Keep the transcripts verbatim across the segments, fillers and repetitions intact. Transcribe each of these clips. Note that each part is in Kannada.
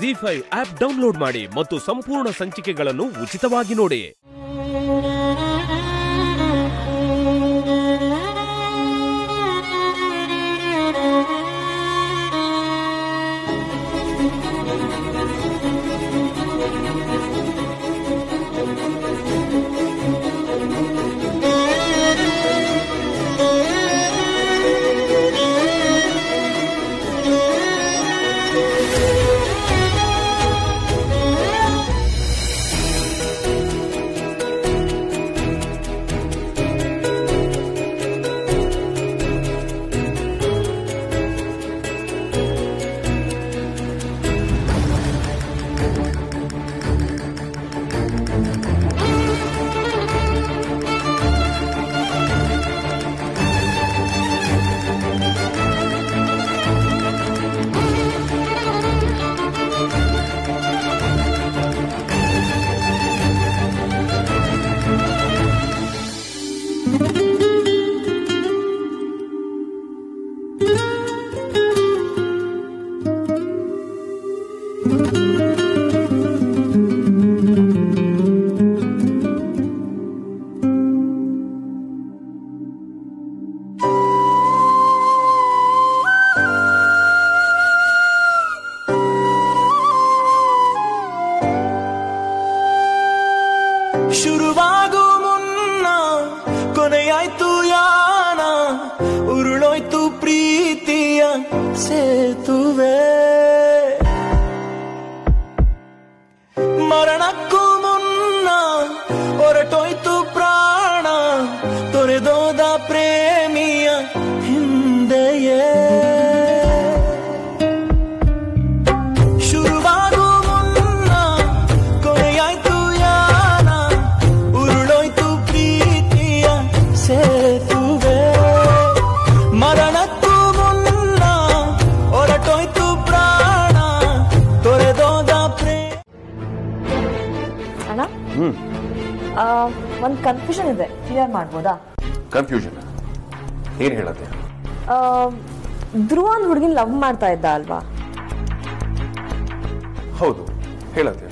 ಝೀ ಫೈವ್ ಆಪ್ ಡೌನ್ಲೋಡ್ ಮಾಡಿ ಮತ್ತು ಸಂಪೂರ್ಣ ಸಂಚಿಕೆಗಳನ್ನು ಉಚಿತವಾಗಿ ನೋಡಿ। ಶುರುವಾಗು ಮುನ್ನ ಕೊನೆಯಾಯ್ತು ಯಾನ, ಉರುಳೋಯ್ತು ಪ್ರೀತಿಯ ಸೇತುವೆ। ಮರಣಕ್ಕೂ ಮುನ್ನ ಹೊರಟೋಯ್ತು ಪ್ರಾಣ, ತೊರೆದೋದ ಪ್ರೇಮಿಯ ಹಿಂದೆಯೇ। ಒಂದು ಕನ್ಫ್ಯೂಷನ್ ಇದೆ, ಕ್ಲಿಯರ್ ಮಾಡ್ಬೋದಾ? ಕನ್ಫ್ಯೂಷನ್ ಏನ್ ಹೇಳುತ್ತೆ? ಧ್ರುವ ಹುಡುಗಿನ ಲವ್ ಮಾಡ್ತಾ ಇದ್ದ ಅಲ್ವಾ? ಹೌದು ಹೇಳುತ್ತೆ.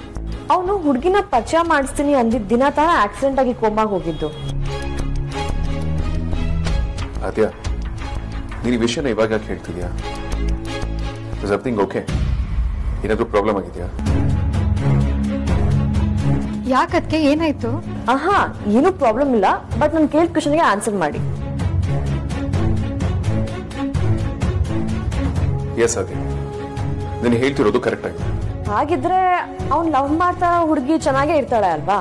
ಅವನು ಹುಡುಗಿನ ಪರಿಚಯ ಮಾಡಿಸ್ತೀನಿ ಅಂದಿದ್ದ ದಿನ ತಾನ ಆಕ್ಸಿಡೆಂಟ್ ಆಗಿ ಕೋಮಾಗ ಹೋಗಿದ್ದು. ಆದ್ಯಾ ನೀನು ವಿಷಯನ ಇವಾಗ ಹೇಳ್ತಿದ್ಯಾ? Is everything okay? ಏನಾದರೂ ಪ್ರಾಬ್ಲಮ್ ಆಗಿದೆಯಾ? ಯಾಕದಕ್ಕೆ ಏನಾಯ್ತು? ಆಹಾ ಏನು ಪ್ರಾಬ್ಲಮ್ ಇಲ್ಲ, ಬಟ್ ನಾನು ಕೇಳಿದ ಕ್ವಶನ್ಗೆ ಆನ್ಸರ್ ಮಾಡಿ. ಎಸ್ ಅದೇ ನಾನು ಹೇಳ್ತಿರೋದು ಕರೆಕ್ಟ್ ಆಗಿದೆ. ಹಾಗಿದ್ರೆ ಅವ್ನು ಲವ್ ಮಾಡ್ತಾ ಹುಡುಗಿ ಚೆನ್ನಾಗೇ ಇರ್ತಾಳೆ ಅಲ್ವಾ?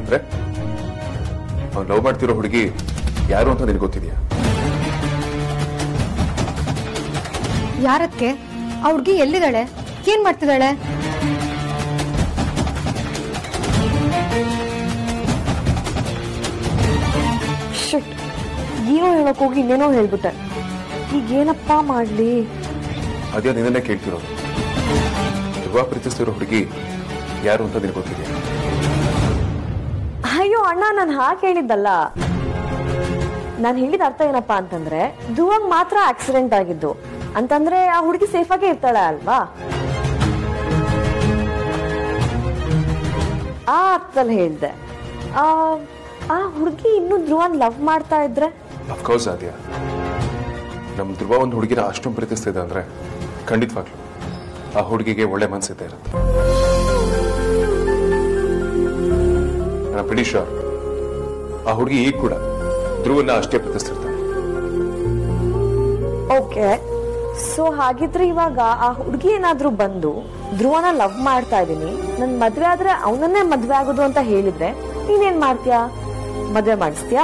ಅಂದ್ರೆ ಅವ್ನು ಲವ್ ಮಾಡ್ತಿರೋ ಹುಡುಗಿ ಯಾರು ಅಂತ ನಿನಗೆ ಗೊತ್ತಿದೆಯಾ? ಯಾರಕ್ಕೆ? ಆ ಹುಡುಗಿ ಎಲ್ಲಿದ್ದಾಳೆ? ಏನ್ ಮಾಡ್ತಿದ್ದಾಳೆ? ಏನೋ ಹೇಳಕ್ ಹೋಗಿ ಇನ್ನೇನೋ ಹೇಳ್ಬಿಟ್ಟೆ, ಈಗ ಏನಪ್ಪ ಮಾಡ್ಲಿ? ಅದೇ ನಿನ್ನೆ ಕೇಳ್ತಿರೋದು, ಧ್ರುವ ಪ್ರೀತಿಸ್ತಿರೋ ಹುಡುಗಿ ಯಾರು ಅಂತ ನಿನಗೆ ಗೊತ್ತಿದೆಯಾ? ಅಯ್ಯೋ ಅಣ್ಣ, ನಾನು ಹಾಗೆ ಹೇಳಿದ್ದಲ್ಲ. ನಾನು ಹೇಳಿದ ಅರ್ಥ ಏನಪ್ಪಾ ಅಂತಂದ್ರೆ, ಧ್ರುವಂಗ್ ಮಾತ್ರ ಆಕ್ಸಿಡೆಂಟ್ ಆಗಿದ್ದು ಅಂತಂದ್ರೆ ಆ ಹುಡುಗಿ ಸೇಫ್ ಆಗೇ ಇರ್ತಾಳೆ ಅಲ್ವಾ? ಆ ಅರ್ಥದಲ್ಲಿ ಹೇಳ್ದೆ. ಆ ಹುಡುಗಿ ಇನ್ನು ಧ್ರುವನ್ ಲವ್ ಮಾಡ್ತಾ ಇದ್ರೆ? ಅಫ್ಕೋರ್ಸ್ ಆದ್ಯಾ, ನಮ್ ಧ್ರುವ ಒಂದು ಹುಡುಗಿನ ಅಷ್ಟೊಂದು ಪ್ರೀತಿಸ್ತಿದ್ದ ಅಂದ್ರೆ ಖಂಡಿತವಾಗ್ಲು ಆ ಹುಡುಗಿಗೆ ಒಳ್ಳೆ ಮನಸ್ಸಿದೆ ಇರುತ್ತೆ. ನನ್ನ ಪ್ರಿಟಿಷ ಆ ಹುಡುಗಿ ಈಗ ಕೂಡ ಧ್ರುವನ್ನ ಅಷ್ಟೇ ಪ್ರೀತಿಸ್ತಿರ್ತಾನೆ. ಓಕೆ, ಸೊ ಹಾಗಿದ್ರೆ ಇವಾಗ ಆ ಹುಡುಗಿ ಏನಾದ್ರೂ ಬಂದು ಧ್ರುವನ ಲವ್ ಮಾಡ್ತಾ ಇದೀನಿ, ನನ್ ಮದ್ವೆ ಆದ್ರೆ ಅವನನ್ನೇ ಮದ್ವೆ ಆಗೋದು ಅಂತ ಹೇಳಿದ್ರೆ ನೀನೇನ್ ಮಾಡ್ತೀಯಾ? ಮದ್ವೆ ಮಾಡಿಸ್ತೀಯಾ?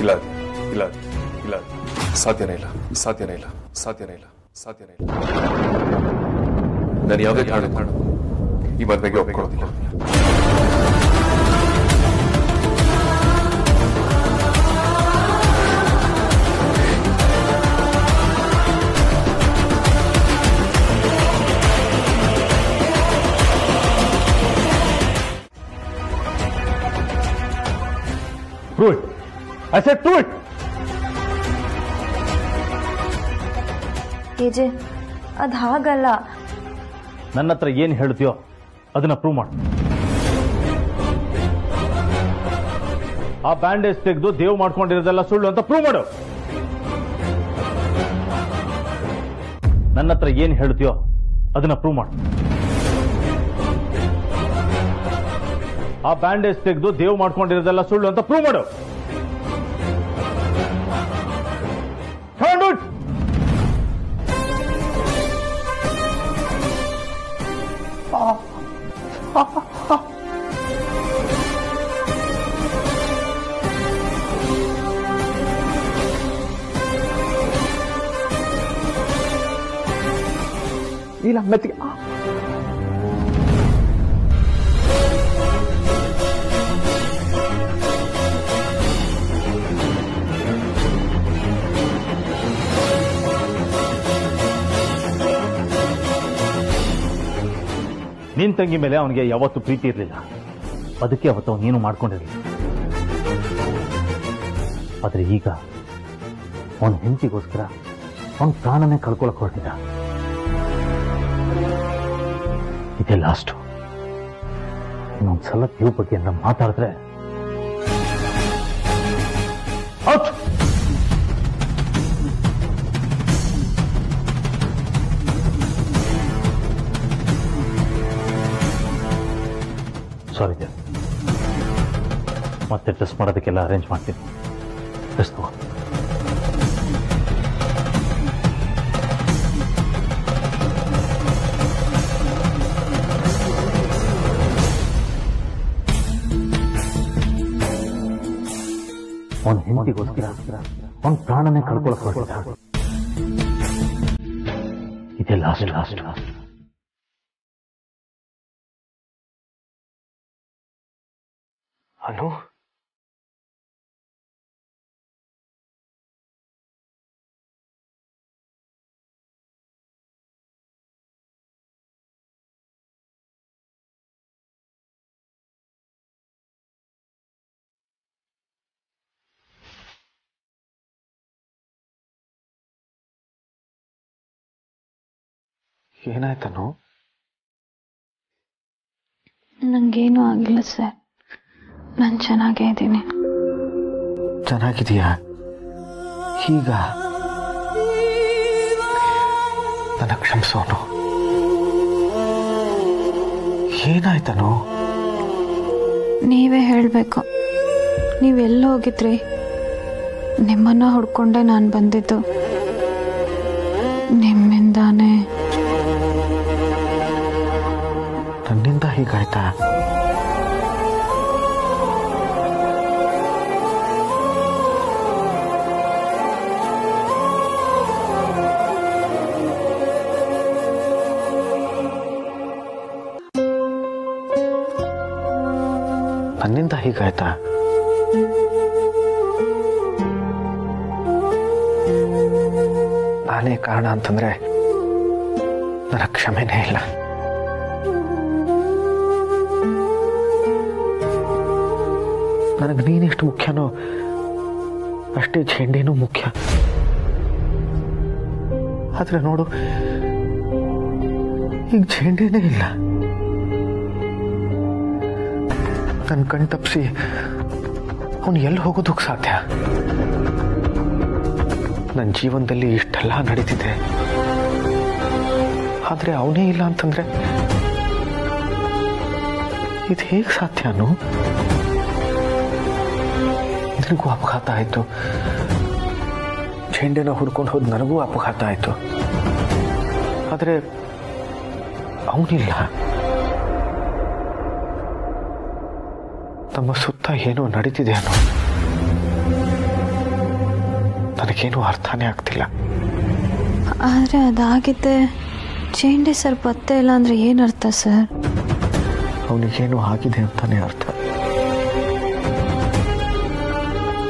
ಇಲ್ಲ ಇಲ್ಲ ಇಲ್ಲ, ಸಾಧ್ಯನೇ ಇಲ್ಲ, ಸಾಧ್ಯನೇ ಇಲ್ಲ, ಸಾಧ್ಯನೇ ಇಲ್ಲ, ಸಾಧ್ಯನೇ ಇಲ್ಲ. ನಾನು ಯಾವುದೇ ಕಾರಣ ಈ ಮದುವೆಗೆ ಒಪ್ಪಿಕೊಳ್ಳೋದಿಲ್ಲ. I said do it. K J, ಅದು ಹಾಗಲ್ಲ. ನನ್ನ ಹತ್ರ ಏನು ಹೇಳ್ತೀಯೋ ಅದನ್ನ ಪ್ರೂವ್ ಮಾಡು. ಆ ಬ್ಯಾಂಡೇಜ್ ತೆಗೆದು ದೇವ್ ಮಾಡ್ಕೊಂಡಿರೋದೆಲ್ಲ ಸುಳ್ಳು ಅಂತ ಪ್ರೂವ್ ಮಾಡು. ನನ್ನ ಹತ್ರ ಏನು ಹೇಳ್ತೀಯೋ ಅದನ್ನ ಪ್ರೂವ್ ಮಾಡು. ಆ ಬ್ಯಾಂಡೇಜ್ ತೆಗೆದು ದೇವ್ ಮಾಡ್ಕೊಂಡಿರೋದೆಲ್ಲ ಸುಳ್ಳು ಅಂತ ಪ್ರೂವ್ ಮಾಡು. ಇಲ್ಲ ಮೆತ್ತಿಗೆ ನಿನ್ ತಂಗಿ ಮೇಲೆ ಅವನಿಗೆ ಯಾವತ್ತೂ ಪ್ರೀತಿ ಇರಲಿಲ್ಲ. ಅದಕ್ಕೆ ಅವತ್ತು ನೀನು ಮಾಡ್ಕೊಂಡಿರಲಿಲ್ಲ. ಆದ್ರೆ ಈಗ ಅವನ ಹೆಂಡತಿಗೋಸ್ಕರ ಅವನ ಪ್ರಾಣನೇ ಕಳ್ಕೊಳಕ್ ಹೊರಟಿದ್ದ. ಇದೇ ಲಾಸ್ಟು. ಇನ್ನೊಂದ್ಸಲ ಇವ್ರ ಬಗ್ಗೆ ಎಲ್ಲ ಮಾತಾಡಿದ್ರೆ ಔಟ್. ಸಾರಿ ದೇವ್, ಮತ್ತೆ ಡ್ರೆಸ್ ಮಾಡೋದಕ್ಕೆಲ್ಲ ಅರೇಂಜ್ ಮಾಡ್ತೀನಿ. ಡ್ರೆಸ್ ತಗೋ. ಅವನ ಹೆಂಡತಿಗೋಸ್ಕರ ಅವನ ಪ್ರಾಣನೇ ಕಳ್ಕೊಳಕ್ ಹೊರಟಿದ್ದ. ಇದೇ ಲಾಸ್ಟ್ ಲಾಸ್ಟ್ ಲಾಸ್ಟ್. ಅನು, ಏನಾಯ್ತನು? ನಂಗೇನು ಆಗಿಲ್ಲ ಸರ್, ನಾನು ಚೆನ್ನಾಗೇ ಇದ್ದೀನಿ. ಚೆನ್ನಾಗಿದೀಯಾ? ಈಗ ನನ್ನ ಕ್ಷಮಿಸೋನು. ಏನಾಯ್ತನು? ನೀವೇ ಹೇಳಬೇಕು. ನೀವೆಲ್ಲ ಹೋಗಿದ್ರಿ? ನಿಮ್ಮನ್ನ ಹುಡ್ಕೊಂಡೆ ನಾನು ಬಂದಿದ್ದು. ನಿಮ್ಮಿಂದಾನೇ. ನನ್ನಿಂದ ಹೀಗಾಯ್ತಾ? ನನ್ನಿಂದ ಹೀಗಾಯ್ತಾ? ನಾನೇ ಕಾರಣ ಅಂತಂದ್ರೆ ನನ್ನ ಕ್ಷಮೆನೇ ಇಲ್ಲ. ನನಗೆ ನೀನೆಷ್ಟು ಮುಖ್ಯನೋ ಅಷ್ಟೇ ಚೆಂಡೇನೂ ಮುಖ್ಯ. ಆದ್ರೆ ನೋಡು, ಈಗ ಚೆಂಡೇನೇ ಇಲ್ಲ. ನನ್ನ ಕಣ್ ತಪ್ಪಿಸಿ ಅವನು ಎಲ್ಲಿ ಹೋಗೋದಕ್ಕೆ ಸಾಧ್ಯ? ನನ್ನ ಜೀವನದಲ್ಲಿ ಇಷ್ಟೆಲ್ಲ ನಡೀತಿದೆ, ಆದರೆ ಅವನೇ ಇಲ್ಲ ಅಂತಂದ್ರೆ ಇದು ಹೇಗೆ ಸಾಧ್ಯನೋ? ನನಗೂ ಅಪಘಾತ ಆಯಿತು, ಚೆಂಡೆನ ಹುಡ್ಕೊಂಡು ಹೋದ್ ನನಗೂ ಅಪಘಾತ ಆಯಿತು. ಆದರೆ ಅವನಿಲ್ಲ. ನಮ್ಮ ಸುತ್ತ ಏನೋ ನಡೀತಿದೆ ಅನ್ನೋ ನನಗೇನು ಅರ್ಥನೇ ಆಗ್ತಿಲ್ಲ. ಆದರೆ ಅದಾಗಿದ್ದೆ ಚೇಂಡೆ ಸರ್ ಪತ್ತೆ ಇಲ್ಲ ಅಂದ್ರೆ ಏನರ್ಥ ಸರ್? ಅವನಿಗೇನು ಆಗಿದೆ ಅಂತಾನೆ ಅರ್ಥ.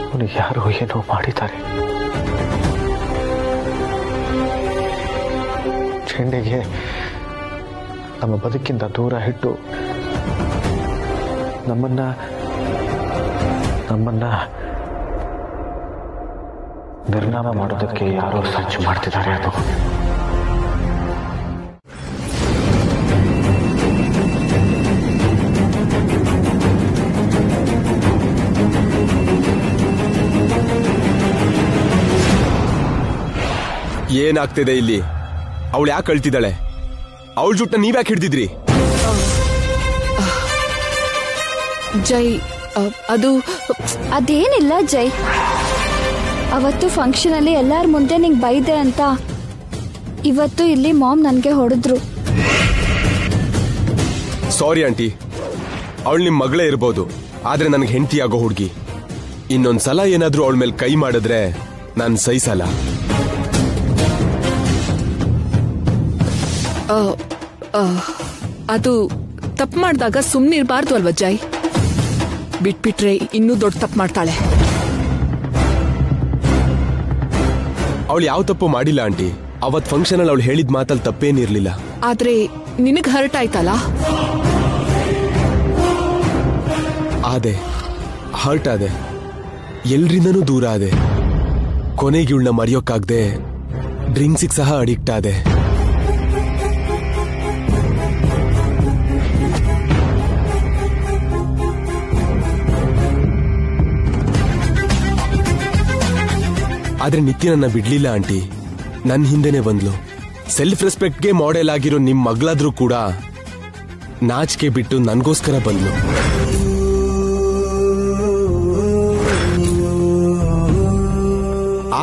ಅವನಿಗೆ ಯಾರೋ ಏನೋ ಮಾಡಿದ್ದಾರೆ. ಚೇಂಡೆಗೆ ನಮ್ಮ ಬದುಕಿಂದ ದೂರ ಇಟ್ಟು ನಮ್ಮನ್ನ ನಮ್ಮನ್ನ ನಿರ್ನಾಮ ಮಾಡೋದಕ್ಕೆ ಯಾರೋ ಸರ್ಚ್ ಮಾಡ್ತಿದ್ದಾರೆ ಅದು ಏನಾಗ್ತಿದೆ ಇಲ್ಲಿ ಅವಳು ಯಾಕೆ ಅಳ್ತಿದ್ದಾಳೆ ಅವಳ ಜೊತೆ ನೀವು ಯಾಕೆ ಹಿಡಿದಿದ್ರಿ ಜೈ ಅದು ಅದೇನಿಲ್ಲ ಜೈ ಅವತ್ತು ಫಂಕ್ಷನ್ ಅಲ್ಲಿ ಎಲ್ಲಾರ್ ಮುಂದೆ ನಿಂಗೆ ಬೈದೆ ಅಂತ ಇವತ್ತು ಇಲ್ಲಿ ಮಾಮ್ ನನಗೆ ಹೊಡೆದ್ರು ಸಾರಿ ಆಂಟಿ ಅವಳು ನಿಮ್ಮ ಮಗಳೇ ಇರಬಹುದು ಆದ್ರೆ ನನಗೆ ಹೆಂಡತಿ ಆಗೋ ಹುಡುಗಿ ಇನ್ನೊಂದ್ಸಲ ಏನಾದರೂ ಅವಳ ಮೇಲೆ ಕೈ ಮಾಡಿದ್ರೆ ನಾನು ಸಹಿಸಲ್ಲ ಅದು ತಪ್ಪು ಮಾಡಿದಾಗ ಸುಮ್ಮನೆ ಇರಬಾರ್ದು ಅಲ್ವಾ ಜೈ ಬಿಟ್ಬಿಟ್ರೆ ಇನ್ನೂ ದೊಡ್ಡ ತಪ್ಪು ಮಾಡ್ತಾಳೆ ಅವಳು ಯಾವ ತಪ್ಪು ಮಾಡಿಲ್ಲ ಆಂಟಿ ಅವತ್ತು ಫಂಕ್ಷನ್ ಅಲ್ಲಿ ಅವಳು ಹೇಳಿದ ಮಾತಲ್ಲಿ ತಪ್ಪೇನಿರಲಿಲ್ಲ ಆದ್ರೆ ನಿನಗೆ ಹರ್ಟ್ ಆಯ್ತಲ್ಲ ಆದೆ ಹರ್ಟ್ ಆದೆ ಎಲ್ರಿಂದನೂ ದೂರ ಆದೆ ಕೊನೆಗೆ ಇವಳನ್ನ ಮರೆಯೋಕ್ಕಾಗದೆ ಡ್ರಿಂಕ್ಸಿಗೆ ಸಹ ಅಡಿಕ್ಟ್ ಆದೆ ಆದ್ರೆ ನಿತ್ಯ ನನ್ನ ಬಿಡ್ಲಿಲ್ಲ ಆಂಟಿ ನನ್ನ ಹಿಂದೆನೆ ಬಂದ್ಲು ಸೆಲ್ಫ್ ರೆಸ್ಪೆಕ್ಟ್ಗೆ ಮಾಡೆಲ್ ಆಗಿರೋ ನಿಮ್ಮ ಮಗಳಾದ್ರೂ ಕೂಡ ನಾಚಿಕೆ ಬಿಟ್ಟು ನನಗೋಸ್ಕರ ಬಂದ್ಲು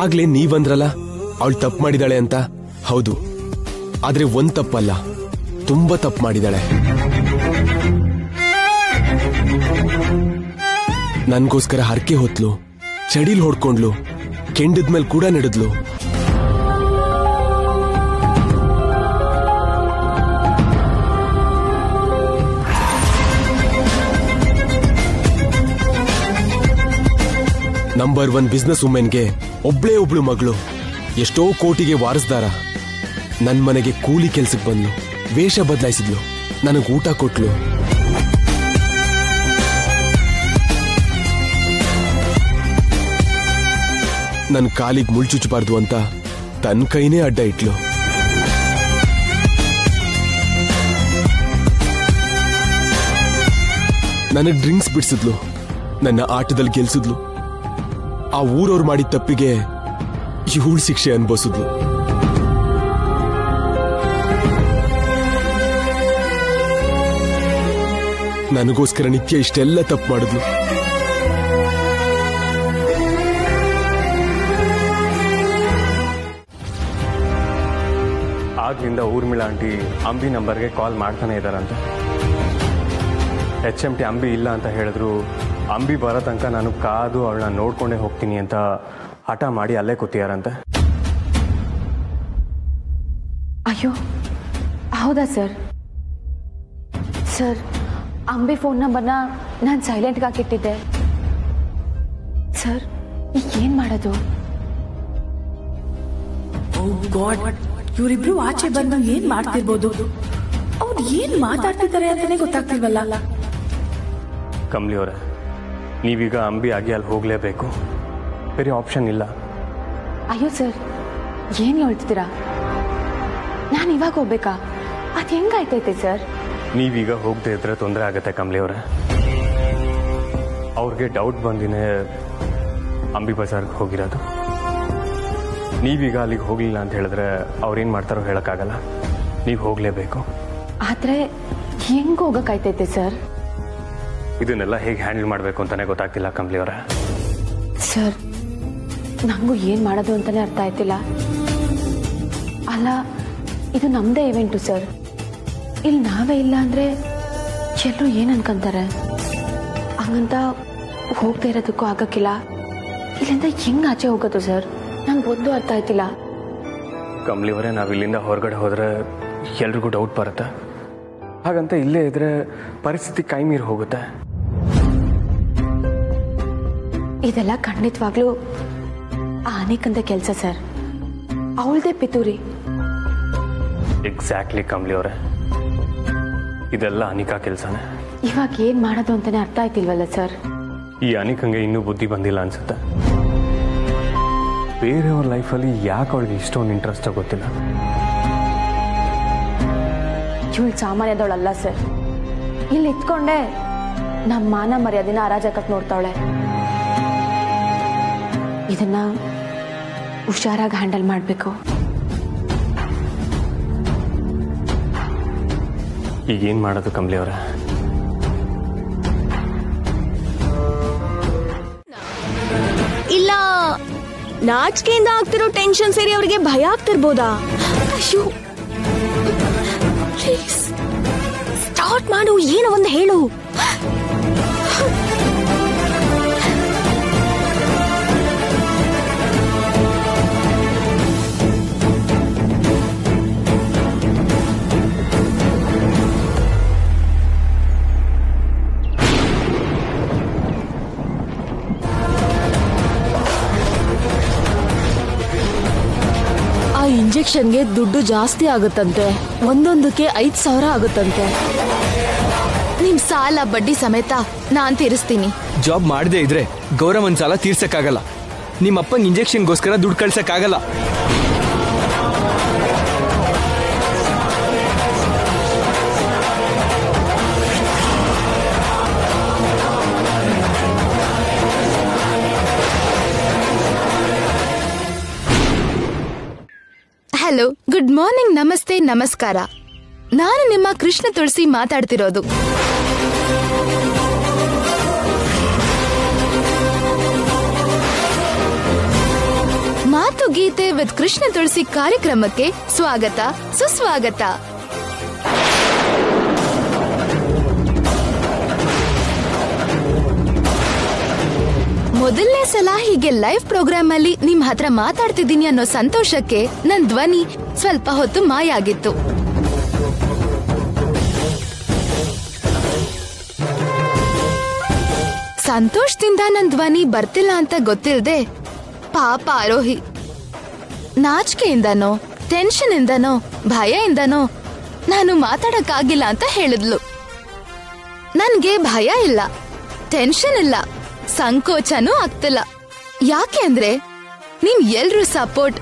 ಆಗ್ಲೇ ನೀವಂದ್ರಲ್ಲ ಅವಳು ತಪ್ಪು ಮಾಡಿದಾಳೆ ಅಂತ ಹೌದು ಆದ್ರೆ ಒಂದ್ ತಪ್ಪಲ್ಲ ತುಂಬಾ ತಪ್ಪು ಮಾಡಿದಾಳೆ ನನಗೋಸ್ಕರ ಹರಕೆ ಹೊತ್ಲು ಚಡಿಲ್ ಹೊಡ್ಕೊಂಡ್ಲು ಕೆಂಡದ ಮೇಲೆ ಕೂಡ ನಡೆದ್ಲು ನಂಬರ್ ಒನ್ ಬಿಸ್ನೆಸ್ ವುಮೆನ್ಗೆ ಒಬ್ಳೇ ಒಬ್ಳು ಮಗಳು ಎಷ್ಟೋ ಕೋಟಿಗೆ ವಾರಸ್ದಾರ ನನ್ನ ಮನೆಗೆ ಕೂಲಿ ಕೆಲ್ಸಕ್ಕೆ ಬಂದ್ಲು ವೇಷ ಬದಲಾಯಿಸಿದ್ಲು ನನಗೆ ಊಟ ಕೊಟ್ಲು ನನ್ನ ಕಾಲಿಗೆ ಮುಳ್ಚುಚ್ಚಬಾರ್ದು ಅಂತ ತನ್ನ ಕೈನೇ ಅಡ್ಡ ಇಟ್ಲು ನನಗೆ ಡ್ರಿಂಕ್ಸ್ ಬಿಡಿಸಿದ್ಲು ನನ್ನ ಆಟದಲ್ಲಿ ಗೆಲ್ಸಿದ್ಲು ಆ ಊರವ್ರು ಮಾಡಿದ ತಪ್ಪಿಗೆ ಇವಳು ಶಿಕ್ಷೆ ಅನುಭವಿಸಿದ್ಲು ನನಗೋಸ್ಕರ ನಿತ್ಯ ಇಷ್ಟೆಲ್ಲ ತಪ್ಪು ಮಾಡಿದ್ಲು ಆಗ್ಲಿಂದ ಊರ್ಮಿಳಾ ಆಂಟಿ ಅಂಬಿ ನಂಬರ್ಗೆ ಕಾಲ್ ಮಾಡ್ತಾನೆ ಇದ್ದಾರಂತೆ ಎಚ್ ಎಮ್ ಟಿ ಅಂಬಿ ಇಲ್ಲ ಅಂತ ಹೇಳಿದ್ರು ಅಂಬಿ ಬರೋ ತನಕ ನಾನು ಕಾದು ಅವಳನ್ನ ನೋಡ್ಕೊಂಡೇ ಹೋಗ್ತೀನಿ ಅಂತ ಹಠ ಮಾಡಿ ಅಲ್ಲೇ ಕೂತಿಯಾರಂತೆ ಅಯ್ಯೋ ಹೌದಾ ಸರ್ ಸರ್ ಅಂಬಿ ಫೋನ್ ನಂಬರ್ನ ನಾನು ಸೈಲೆಂಟ್ಗೆ ಹಾಕಿಟ್ಟಿದ್ದೆ ಸರ್ ಈಗ ಏನು ಮಾಡೋದು ಇವರಿಬ್ರು ಆಚೆ ಬಂದು ಏನ್ ಮಾಡ್ತಿರ್ಬೋದು ಅವ್ರು ಏನ್ ಮಾತಾಡ್ತಿದ್ದಾರೆ ಅಂತಾನೆ ಗೊತ್ತಾಗ್ತಿಲ್ವಲ್ಲ ಕಮಲಿ ಅವರ ನೀವೀಗ ಅಂಬಿ ಆಗಿ ಅಲ್ಲಿ ಹೋಗ್ಲೇಬೇಕು ಬೇರೆ ಆಪ್ಷನ್ ಇಲ್ಲ ಅಯ್ಯೋ ಸರ್ ಏನ್ ಹೇಳ್ತಿದ್ದೀರಾ ನಾನು ಇವಾಗ ಹೋಗ್ಬೇಕಾ ಅದು ಹೆಂಗಾಯ್ತೈತೆ ಸರ್ ನೀವೀಗ ಹೋಗದೆ ಇದ್ರೆ ತೊಂದರೆ ಆಗತ್ತೆ ಕಮಲಿ ಅವರ ಅವ್ರಿಗೆ ಡೌಟ್ ಬಂದಿನೇ ಅಂಬಿ ಬಜಾರ್ಗೆ ಹೋಗಿರೋದು ನೀವೀಗ ಅಲ್ಲಿಗೆ ಹೋಗ್ಲಿಲ್ಲ ಅಂತ ಹೇಳಿದ್ರೆ ಅವ್ರೇನ್ ಮಾಡ್ತಾರೋ ಹೇಳಕ್ಕಾಗಲ್ಲ ನೀವು ಹೋಗ್ಲೇಬೇಕು ಆದ್ರೆ ಹೆಂಗ್ ಹೋಗಕ್ಕಾಯ್ತೈತೆ ಸರ್ ಇದನ್ನೆಲ್ಲ ಹೇಗೆ ಹ್ಯಾಂಡಲ್ ಮಾಡಬೇಕು ಅಂತಾನೆ ಗೊತ್ತಾಗ್ತಿಲ್ಲ ಕಂಪ್ಲಿ ಅವರ ಸರ್ ನಂಗೂ ಏನ್ ಮಾಡೋದು ಅಂತಾನೆ ಅರ್ಥ ಆಯ್ತಿಲ್ಲ ಅಲ್ಲ ಇದು ನಮ್ದೇ ಇವೆಂಟು ಸರ್ ಇಲ್ಲಿ ನಾವೇ ಇಲ್ಲ ಅಂದ್ರೆ ಎಲ್ಲರೂ ಏನ್ ಅನ್ಕೊಂತಾರೆ ಹಂಗಂತ ಹೋಗ್ತಾ ಇರೋದಕ್ಕೂ ಆಗಕ್ಕಿಲ್ಲ ಇಲ್ಲಿಂದ ಹೆಂಗ್ ಆಚೆ ಹೋಗೋದು ಸರ್ ನಂಗೆ ಒಂದು ಅರ್ಥ ಆಯ್ತಿಲ್ಲ ಕಮಲಿವರೇ ನಾವು ಇಲ್ಲಿಂದ ಹೊರಗಡೆ ಹೋದರೆ ಎಲ್ರಿಗೂ ಡೌಟ್ ಬರುತ್ತೆ ಹಾಗಂತ ಇಲ್ಲೇ ಇದ್ರೆ ಪರಿಸ್ಥಿತಿ ಕೈ ಮೀರಿ ಹೋಗುತ್ತೆ ಇದೆಲ್ಲ ಖಂಡಿತವಾಗ್ಲೂ ಆನೇಕಂದ ಕೆಲಸ ಸರ್ ಅವಳದೇ ಪಿತೂರಿ ಎಕ್ಸಾಕ್ಟ್ಲಿ ಕಮಲಿವರೇ ಇದೆಲ್ಲ ಅನಿಕಾ ಕೆಲಸನೇ ಇವಾಗ ಏನು ಮಾಡೋದು ಅಂತಾನೆ ಅರ್ಥ ಆಯ್ತಿಲ್ವಲ್ಲ ಸರ್ ಈ ಅನಿಕಂಗೆ ಇನ್ನೂ ಬುದ್ಧಿ ಬಂದಿಲ್ಲ ಅನ್ಸುತ್ತೆ ಬೇರೆಯವ್ರ ಲೈಫಲ್ಲಿ ಯಾಕೆ ಅವಳಿಗೆ ಇಷ್ಟೊಂದು ಇಂಟ್ರೆಸ್ಟ್ ಗೊತ್ತಿಲ್ಲ. ಇವಳು ಸಾಮಾನ್ಯದವಳಲ್ಲ ಸರ್. ಇಲ್ಲಿ ಇಟ್ಕೊಂಡೆ ನಮ್ಮ ಮಾನ ಮರ್ಯಾದಿನ ಅರಾಜಕಕ್ಕೆ ನೋಡ್ತಾವಳೆ. ಇದನ್ನ ಹುಷಾರಾಗಿ ಹ್ಯಾಂಡಲ್ ಮಾಡಬೇಕು. ಈಗೇನು ಮಾಡೋದು ಕಮಲಿ ಅವರ? ಇಲ್ಲ, ನಾಚಿಕೆಯಿಂದ ಆಗ್ತಿರೋ ಟೆನ್ಷನ್ ಸೇರಿ ಅವರಿಗೆ ಭಯ ಆಗ್ತಿರ್ಬೋದಾ? ಅಯ್ಯೋ ಪ್ಲೀಸ್ ಸ್ಟಾರ್ಟ್ ಮಾಡು, ಏನೋ ಒಂದು ಹೇಳು. ಇಂಜೆಕ್ಷನ್ಗೆ ದುಡ್ಡು ಜಾಸ್ತಿ ಆಗುತ್ತಂತೆ, ಒಂದೊಂದಕ್ಕೆ ಐದು ಸಾವಿರ ಆಗುತ್ತಂತೆ. ನಿಮ್ ಸಾಲ ಬಡ್ಡಿ ಸಮೇತ ನಾನ್ ತೀರಿಸ್ತೀನಿ. ಜಾಬ್ ಮಾಡದೆ ಇದ್ರೆ ಗೌರವನ್ ಸಾಲ ತೀರ್ಸಕ್ಕಾಗಲ್ಲ, ನಿಮ್ಮಪ್ಪಂಗೆ ಇಂಜೆಕ್ಷನ್ಗೋಸ್ಕರ ದುಡ್ಡು ಕಳ್ಸಕ್ಕಾಗಲ್ಲ. ಹಲೋ, ಗುಡ್ ಮಾರ್ನಿಂಗ್, ನಮಸ್ತೆ, ನಮಸ್ಕಾರ. ನಾನು ನಿಮ್ಮ ಕೃಷ್ಣ ತುಳಸಿ ಮಾತಾಡ್ತಿರೋದು. ಮಾತು ಗೀತೆ ವಿತ್ ಕೃಷ್ಣ ತುಳಸಿ ಕಾರ್ಯಕ್ರಮಕ್ಕೆ ಸ್ವಾಗತ ಸುಸ್ವಾಗತ. ಮೊದಲನೇ ಸಲ ಹೀಗೆ ಲೈವ್ ಪ್ರೋಗ್ರಾಮ್ ಅಲ್ಲಿ ನಿಮ್ ಹತ್ರ ಮಾತಾಡ್ತಿದ್ದೀನಿ ಅನ್ನೋ ಸಂತೋಷಕ್ಕೆ ನನ್ ಧ್ವನಿ ಸ್ವಲ್ಪ ಹೊತ್ತು ಮಾಯಾಗಿತ್ತು. ಸಂತೋಷದಿಂದ ನನ್ ಧ್ವನಿ ಬರ್ತಿಲ್ಲ ಅಂತ ಗೊತ್ತಿಲ್ದೆ ಪಾಪ ಆರೋಹಿ ನಾಚಿಕೆಯಿಂದನೋ ಟೆನ್ಷನ್ ಇಂದನೋ ಭಯ ಇಂದನೋ ನಾನು ಮಾತಾಡಕ್ಕಾಗಿಲ್ಲ ಅಂತ ಹೇಳಿದ್ಲು. ನನ್ಗೆ ಭಯ ಇಲ್ಲ, ಟೆನ್ಷನ್ ಇಲ್ಲ, ಸಂಕೋಚನೂ ಆಗ್ತಿಲ್ಲ. ಯಾಕೆ ಅಂದ್ರೆ ನಿಮ್ ಎಲ್ರೂ ಸಪೋರ್ಟ್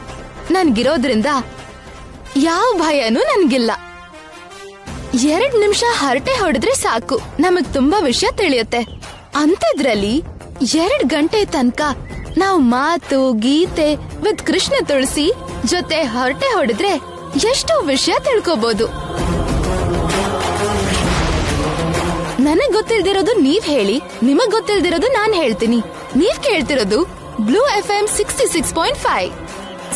ನನ್ಗಿರೋದ್ರಿಂದ ಯಾವ ಭಯನೂ ನನ್ಗಿಲ್ಲ. ಎರಡ್ ನಿಮಿಷ ಹರಟೆ ಹೊಡೆದ್ರೆ ಸಾಕು, ನಮಗ್ ತುಂಬಾ ವಿಷಯ ತಿಳಿಯುತ್ತೆ. ಅಂಥದ್ರಲ್ಲಿ ಎರಡ್ ಗಂಟೆ ತನಕ ನಾವು ಮಾತು ಗೀತೆ ವಿತ್ ಕೃಷ್ಣ ತುಳಸಿ ಜೊತೆ ಹರಟೆ ಹೊಡೆದ್ರೆ ಎಷ್ಟೋ ವಿಷಯ ತಿಳ್ಕೋಬಹುದು. ನನಗ್ ಗೊತ್ತಿಲ್ದಿರೋದು ನೀವ್ ಹೇಳಿ, ನಿಮಗ್ ಗೊತ್ತಿಲ್ದಿರೋದು ನಾನ್ ಹೇಳ್ತೀನಿ. ನೀವ್ ಕೇಳ್ತಿರೋದು blue F M sixty six point five,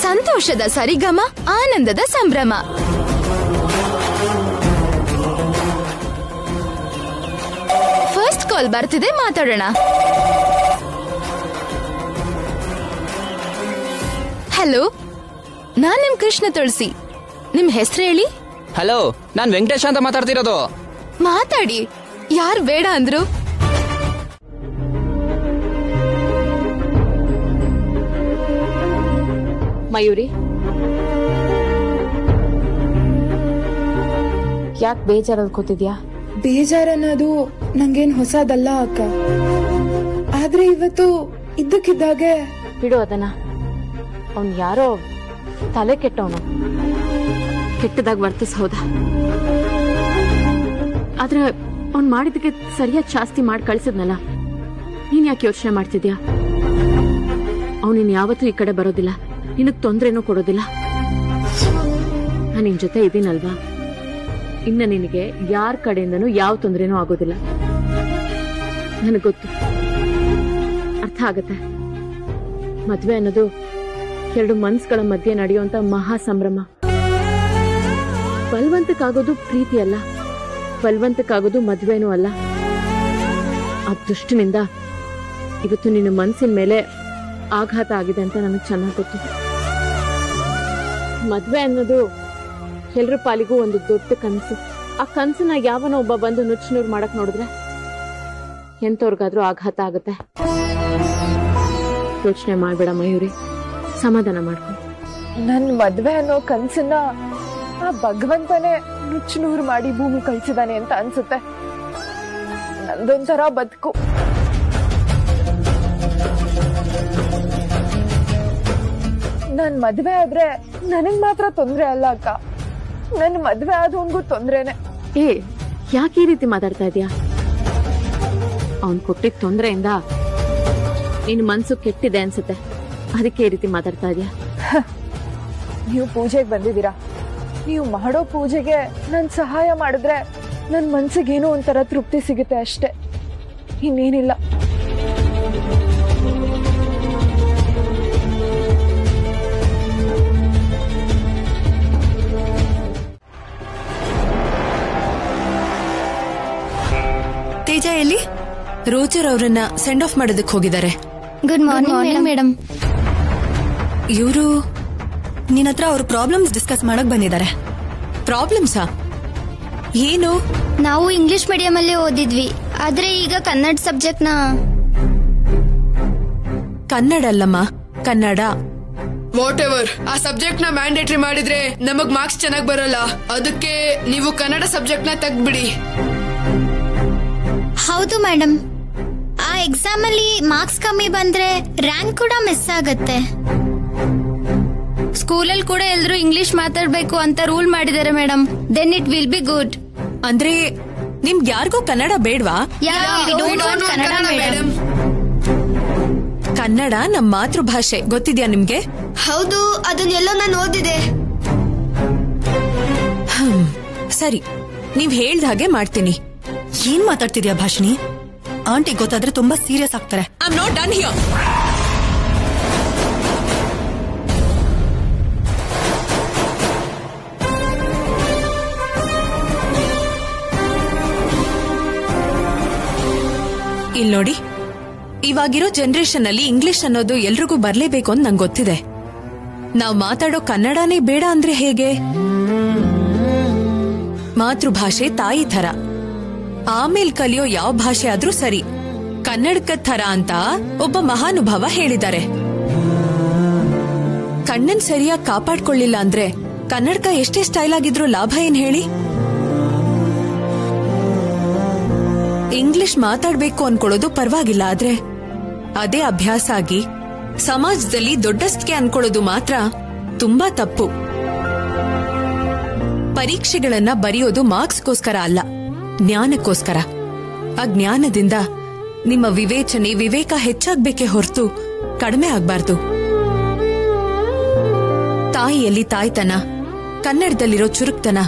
ಸಂತೋಷದ ಸರಿಗಮ, ಆನಂದದ ಸಂಭ್ರಮ. ಫಸ್ಟ್ ಕಾಲ್ ಬರ್ತಿದೆ, ಮಾತಾಡೋಣ. ಹಲೋ, ನಾನ್ ನಿಮ್ ಕೃಷ್ಣ ತುಳಸಿ, ನಿಮ್ ಹೆಸರು ಹೇಳಿ. ಹಲೋ, ನಾನ್ ವೆಂಕಟೇಶ್ ಅಂತ ಮಾತಾಡ್ತಿರೋದು. ಮಾತಾಡಿ, ಯಾರು ಬೇಡ ಅಂದ್ರು? ಮಯೂರಿ, ಯಾಕೆ ಬೇಜಾರಲ್ಲಿ ಕೂತಿದ್ಯಾ? ಬೇಜಾರನ್ನೋದು ನಂಗೇನ್ ಹೊಸದಲ್ಲ ಅಕ್ಕ, ಆದ್ರೆ ಇವತ್ತು ಇದ್ದಕ್ಕಿದ್ದಾಗೆ. ಬಿಡು ಅದನ್ನ, ಅವ್ನ್ ಯಾರೋ ತಲೆ ಕೆಟ್ಟವನು, ಕೆಟ್ಟದಾಗ ವರ್ತಿಸೋದ. ಆದ್ರೆ ಅವ್ನು ಮಾಡಿದಕ್ಕೆ ಸರಿಯಾದ ಶಾಸ್ತಿ ಮಾಡಿ ಕಳಿಸಿದ್ನಲ್ಲ, ನೀನ್ ಯಾಕೆ ಯೋಚನೆ ಮಾಡ್ತಿದ್ಯಾ? ಅವನಿನ್ ಯಾವತ್ತೂ ಈ ಕಡೆ ಬರೋದಿಲ್ಲ, ನಿನಗ್ ತೊಂದ್ರೆನೂ ಕೊಡೋದಿಲ್ಲ. ನಾನು ನಿನ್ ಜೊತೆ ಇದ್ದೀನಲ್ವಾ, ಇನ್ನು ನಿನಗೆ ಯಾರ ಕಡೆಯಿಂದನೂ ಯಾವ ತೊಂದ್ರೆನೂ ಆಗೋದಿಲ್ಲ. ನನಗ್ ಗೊತ್ತು, ಅರ್ಥ ಆಗತ್ತೆ. ಮದ್ವೆ ಅನ್ನೋದು ಎರಡು ಮನ್ಸುಗಳ ಮಧ್ಯೆ ನಡೆಯುವಂತ ಮಹಾ ಸಂಭ್ರಮ. ಬಲವಂತಕ್ಕಾಗೋದು ಪ್ರೀತಿ ಅಲ್ಲ, ಬಲವಂತಕ್ಕಾಗೋದು ಮದ್ವೆನೂ ಅಲ್ಲ. ಆ ದುಷ್ಟನಿಂದ ಇವತ್ತು ನಿನ್ನ ಮನಸ್ಸಿನ ಮೇಲೆ ಆಘಾತ ಆಗಿದೆ ಅಂತ ನನಗೆ ಚೆನ್ನಾಗಿ ಗೊತ್ತು. ಮದ್ವೆ ಅನ್ನೋದು ಎಲ್ರ ಪಾಲಿಗೂ ಒಂದು ದೊಡ್ಡ ಕನಸು. ಆ ಕನಸನ್ನ ಯಾವನೋ ಒಬ್ಬ ಬಂದು ನುಚ್ಚುನೂರು ಮಾಡಕ್ ನೋಡಿದ್ರೆ ಎಂತವ್ರಿಗಾದ್ರೂ ಆಘಾತ ಆಗುತ್ತೆ. ಯೋಚನೆ ಮಾಡ್ಬೇಡ ಮಯೂರಿ, ಸಮಾಧಾನ ಮಾಡ್ಕೊ. ನನ್ನ ಮದ್ವೆ ಅನ್ನೋ ಕನಸನ್ನ ಆ ಭಗವಂತನೇ ನುಚ್ಚುನೂರು ಮಾಡಿ ಭೂಮಿ ಕಳಿಸಿದಾನೆ ಅಂತ ಅನ್ಸುತ್ತೆ. ನಂದೊಂಥರ ಬದುಕು. ನಾನ್ ಮದುವೆ ಆದ್ರೆ ನನಗ್ ಮಾತ್ರ ತೊಂದ್ರೆ ಅಲ್ಲ ಅಕ್ಕ, ನನ್ ಮದ್ವೆ ಆದವನ್ಗೂ ತೊಂದ್ರೆನೆ. ಏ ಯಾಕೆ ಈ ರೀತಿ ಮಾತಾಡ್ತಾ ಇದೀಯಾ? ಅವನ್ ಕೊಟ್ಟಿದ್ ತೊಂದ್ರೆಯಿಂದ ನಿನ್ ಮನ್ಸು ಕೆಟ್ಟಿದೆ ಅನ್ಸುತ್ತೆ, ಅದಕ್ಕೆ ಈ ರೀತಿ ಮಾತಾಡ್ತಾ ಇದೀಯಾ. ನೀವು ಪೂಜೆಗೆ ಬಂದಿದ್ದೀರಾ, ನೀವು ಮಾಡೋ ಪೂಜೆಗೆ ನನ್ ಸಹಾಯ ಮಾಡಿದ್ರೆ ನನ್ ಮನ್ಸಿಗೇನೋ ಒಂಥರ ತೃಪ್ತಿ ಸಿಗುತ್ತೆ ಅಷ್ಟೆ, ಇನ್ನೇನಿಲ್ಲ. ತೇಜ ಎಲ್ಲಿ? ರೋಜರ್ ಅವರನ್ನ ಸೆಂಡ್ ಆಫ್ ಮಾಡೋದಕ್ಕೆ ಹೋಗಿದ್ದಾರೆ. Good morning madam. ಇವರು ನಿನ್ನ ಹತ್ರ ಅವ್ರ ಪ್ರಾಬ್ಲಮ್ಸ್ ಡಿಸ್ಕಸ್ ಮಾಡಕ್ ಬಂದಿದ್ದಾರೆ. ಪ್ರಾಬ್ಲಮ್ಸಾ? ಏನು? ನಾವು ಇಂಗ್ಲಿಷ್ ಮೀಡಿಯಂ ಅಲ್ಲಿ ಓದಿದ್ವಿ, ಆದ್ರೆ ಈಗ ಕನ್ನಡ ಸಬ್ಜೆಕ್ಟ್ನ. ಕನ್ನಡ ಅಲ್ಲಮ್ಮ, ಕನ್ನಡ ವಾಟ್ ಎವರ್. ಆ ಸಬ್ಜೆಕ್ಟ್ ನ ಮ್ಯಾಂಡೇಟರಿ ಮಾಡಿದ್ರೆ ನಮಗ್ ಮಾರ್ಕ್ಸ್ ಚೆನ್ನಾಗಿ ಬರಲ್ಲ, ಅದಕ್ಕೆ ನೀವು ಕನ್ನಡ ಸಬ್ಜೆಕ್ಟ್ ನ ತೆಗ್ದ್ಬಿಡಿ. ಹೌದು ಮೇಡಮ್, ಆ ಎಕ್ಸಾಮ್ ಅಲ್ಲಿ ಮಾರ್ಕ್ಸ್ ಕಮ್ಮಿ ಬಂದ್ರೆ ರ್ಯಾಂಕ್ ಕೂಡ ಮಿಸ್ ಆಗುತ್ತೆ. ಸ್ಕೂಲಲ್ಲಿ ಕೂಡ ಎಲ್ಲರೂ ಇಂಗ್ಲಿಷ್ ಮಾತಾಡ್ಬೇಕು ಅಂತ ರೂಲ್ ಮಾಡಿದ್ದಾರೆ madam, then it will be good. ಅಂದ್ರೆ ನಿಮ್ಗೆ ಯಾರಿಗೂ ಕನ್ನಡ ಬೇಡ್ವಾ? ಕನ್ನಡ ನಮ್ಮ ಮಾತೃಭಾಷೆ, ಗೊತ್ತಿದ್ಯಾ ನಿಮ್ಗೆ? ಹೌದು, ಅದನ್ನೆಲ್ಲ ನಾನು ಓದಿದೆ. ಸರಿ, ನೀವ್ ಹೇಳ್ದ ಹಾಗೆ ಮಾಡ್ತೀನಿ. ಏನ್ ಮಾತಾಡ್ತಿದ್ಯಾ ಭಾಷಿಣಿ? ಆಂಟಿ ಗೊತ್ತಾದ್ರೆ ತುಂಬಾ ಸೀರಿಯಸ್ ಆಗ್ತಾರೆ. I am not done here. ಇಲ್ ನೋಡಿ, ಇವಾಗಿರೋ ಜನರೇಷನ್ ಅಲ್ಲಿ ಇಂಗ್ಲಿಷ್ ಅನ್ನೋದು ಎಲ್ರಿಗೂ ಬರ್ಲೇಬೇಕು ಅಂತ ನಂಗೆ ಗೊತ್ತಿದೆ. ನಾವ್ ಮಾತಾಡೋ ಕನ್ನಡನೇ ಬೇಡ ಅಂದ್ರೆ ಹೇಗೆ? ಮಾತೃಭಾಷೆ ತಾಯಿ ತರ, ಆಮೇಲೆ ಕಲಿಯೋ ಯಾವ ಭಾಷೆ ಆದ್ರೂ ಸರಿ. ಕನ್ನಡಕದ ಥರ ಅಂತ ಒಬ್ಬ ಮಹಾನುಭಾವ ಹೇಳಿದ್ದಾರೆ. ಕಣ್ಣನ್ ಸರಿಯಾಗಿ ಕಾಪಾಡ್ಕೊಳ್ಳಿಲ್ಲ ಅಂದ್ರೆ ಕನ್ನಡಕ ಎಷ್ಟೇ ಸ್ಟೈಲ್ ಆಗಿದ್ರೂ ಲಾಭ ಏನ್ ಹೇಳಿ? ಇಂಗ್ಲಿಷ್ ಮಾತಾಡ್ಬೇಕು ಅನ್ಕೊಳ್ಳೋದು ಪರವಾಗಿಲ್ಲ, ಆದ್ರೆ ಅದೇ ಅಭ್ಯಾಸ ಆಗಿ ಸಮಾಜದಲ್ಲಿ ದೊಡ್ಡಷ್ಟಕ್ಕೆ ಅನ್ಕೊಳ್ಳೋದು ಮಾತ್ರ ತುಂಬಾ ತಪ್ಪು. ಪರೀಕ್ಷೆಗಳನ್ನ ಬರೆಯೋದು ಮಾರ್ಕ್ಸ್ಗೋಸ್ಕರ ಅಲ್ಲ, ಜ್ಞಾನಕ್ಕೋಸ್ಕರ. ಆ ಜ್ಞಾನದಿಂದ ನಿಮ್ಮ ವಿವೇಚನೆ, ವಿವೇಕ ಹೆಚ್ಚಾಗ್ಬೇಕೇ ಹೊರತು ಕಡಿಮೆ ಆಗ್ಬಾರ್ದು. ತಾಯಿಯಲ್ಲಿ ತಾಯ್ತನ, ಕನ್ನಡದಲ್ಲಿರೋ ಚುರುಕ್ತನ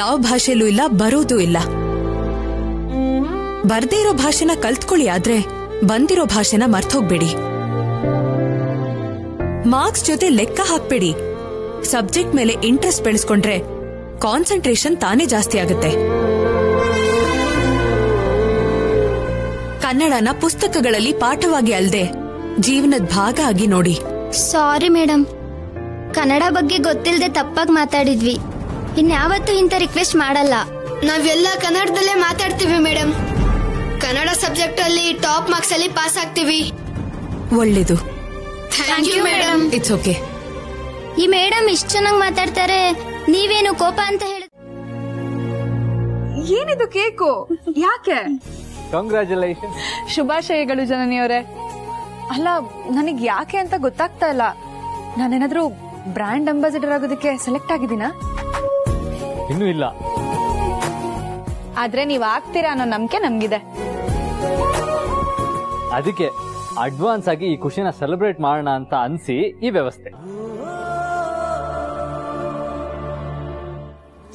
ಯಾವ ಭಾಷೆಲೂ ಇಲ್ಲ, ಬರೋದೂ ಇಲ್ಲ. ಬರ್ದೇ ಇರೋ ಭಾಷೆನ ಕಲ್ತ್ಕೊಳ್ಳಿ, ಆದ್ರೆ ಬಂದಿರೋ ಭಾಷೆನ ಮರ್ತೋಗ್ಬೇಡಿ. ಮಾರ್ಕ್ಸ್ ಜೊತೆ ಲೆಕ್ಕ ಹಾಕ್ಬೇಡಿ. ಸಬ್ಜೆಕ್ಟ್ ಮೇಲೆ ಇಂಟ್ರೆಸ್ಟ್ ಬೆಳೆಸ್ಕೊಂಡ್ರೆ ಕಾನ್ಸಂಟ್ರೇಷನ್ ತಾನೇ ಜಾಸ್ತಿ ಆಗುತ್ತೆ. ಕನ್ನಡನ ಪುಸ್ತಕಗಳಲ್ಲಿ ಪಾಠವಾಗಿ ಅಲ್ದೆ ಜೀವನದ ಭಾಗ ಆಗಿ ನೋಡಿ. ಸಾರಿ ಮೇಡಮ್, ಕನ್ನಡ ಬಗ್ಗೆ ಗೊತ್ತಿಲ್ಲದೆ ತಪ್ಪಾಗಿ ಮಾತಾಡಿದ್ವಿ. ಇನ್ಯಾವತ್ತೂ ಇಂಥ ರಿಕ್ವೆಸ್ಟ್ ಮಾಡಲ್ಲ. ನಾವೆಲ್ಲ ಕನ್ನಡದಲ್ಲೇ ಮಾತಾಡ್ತೀವಿ ಮೇಡಮ್. ಕನ್ನಡ ಸಬ್ಜೆಕ್ಟ್ ಅಲ್ಲಿ ಟಾಪ್ ಮಾರ್ಕ್ಸ್ ಅಲ್ಲಿ ಪಾಸ್ ಆಗ್ತೀವಿ. ಒಳ್ಳೇದು. Thank you madam. It's okay. ಈ ಮೇಡಮ್ ಇಷ್ಟು ಚೆನ್ನಾಗಿ ಮಾತಾಡ್ತಾರೆ, ನೀವೇನು ಕೋಪ ಅಂತ ಹೇಳಿ? ಏನಿದು ಕೇಕು? ಯಾಕೆ? ಕಂಗ್ರಾಚುಲೇಷನ್. ಶುಭಾಶಯಗಳು ಜನನಿ ಅವರೇ. ಅಲ್ಲ, ನನಗ್ ಯಾಕೆ ಅಂತ ಗೊತ್ತಾಗ್ತಾ ಇಲ್ಲ. ನಾನೇನಾದ್ರೂ ಬ್ರ್ಯಾಂಡ್ ಅಂಬಾಸಿಡರ್ ಆಗೋದಕ್ಕೆ ಸೆಲೆಕ್ಟ್ ಆಗಿದ್ದೀನಾ? ಇನ್ನೂ ಇಲ್ಲ, ಆದ್ರೆ ನೀವ್ ಆಗ್ತೀರಾ ಅನ್ನೋ ನಂಬಿಕೆ ನಮ್ಗಿದೆ. ಅದಕ್ಕೆ ಅಡ್ವಾನ್ಸ್ ಆಗಿ ಈ ಖುಷಿನ ಸೆಲೆಬ್ರೇಟ್ ಮಾಡೋಣ ಅಂತ ಅನ್ಸಿ ಈ ವ್ಯವಸ್ಥೆ.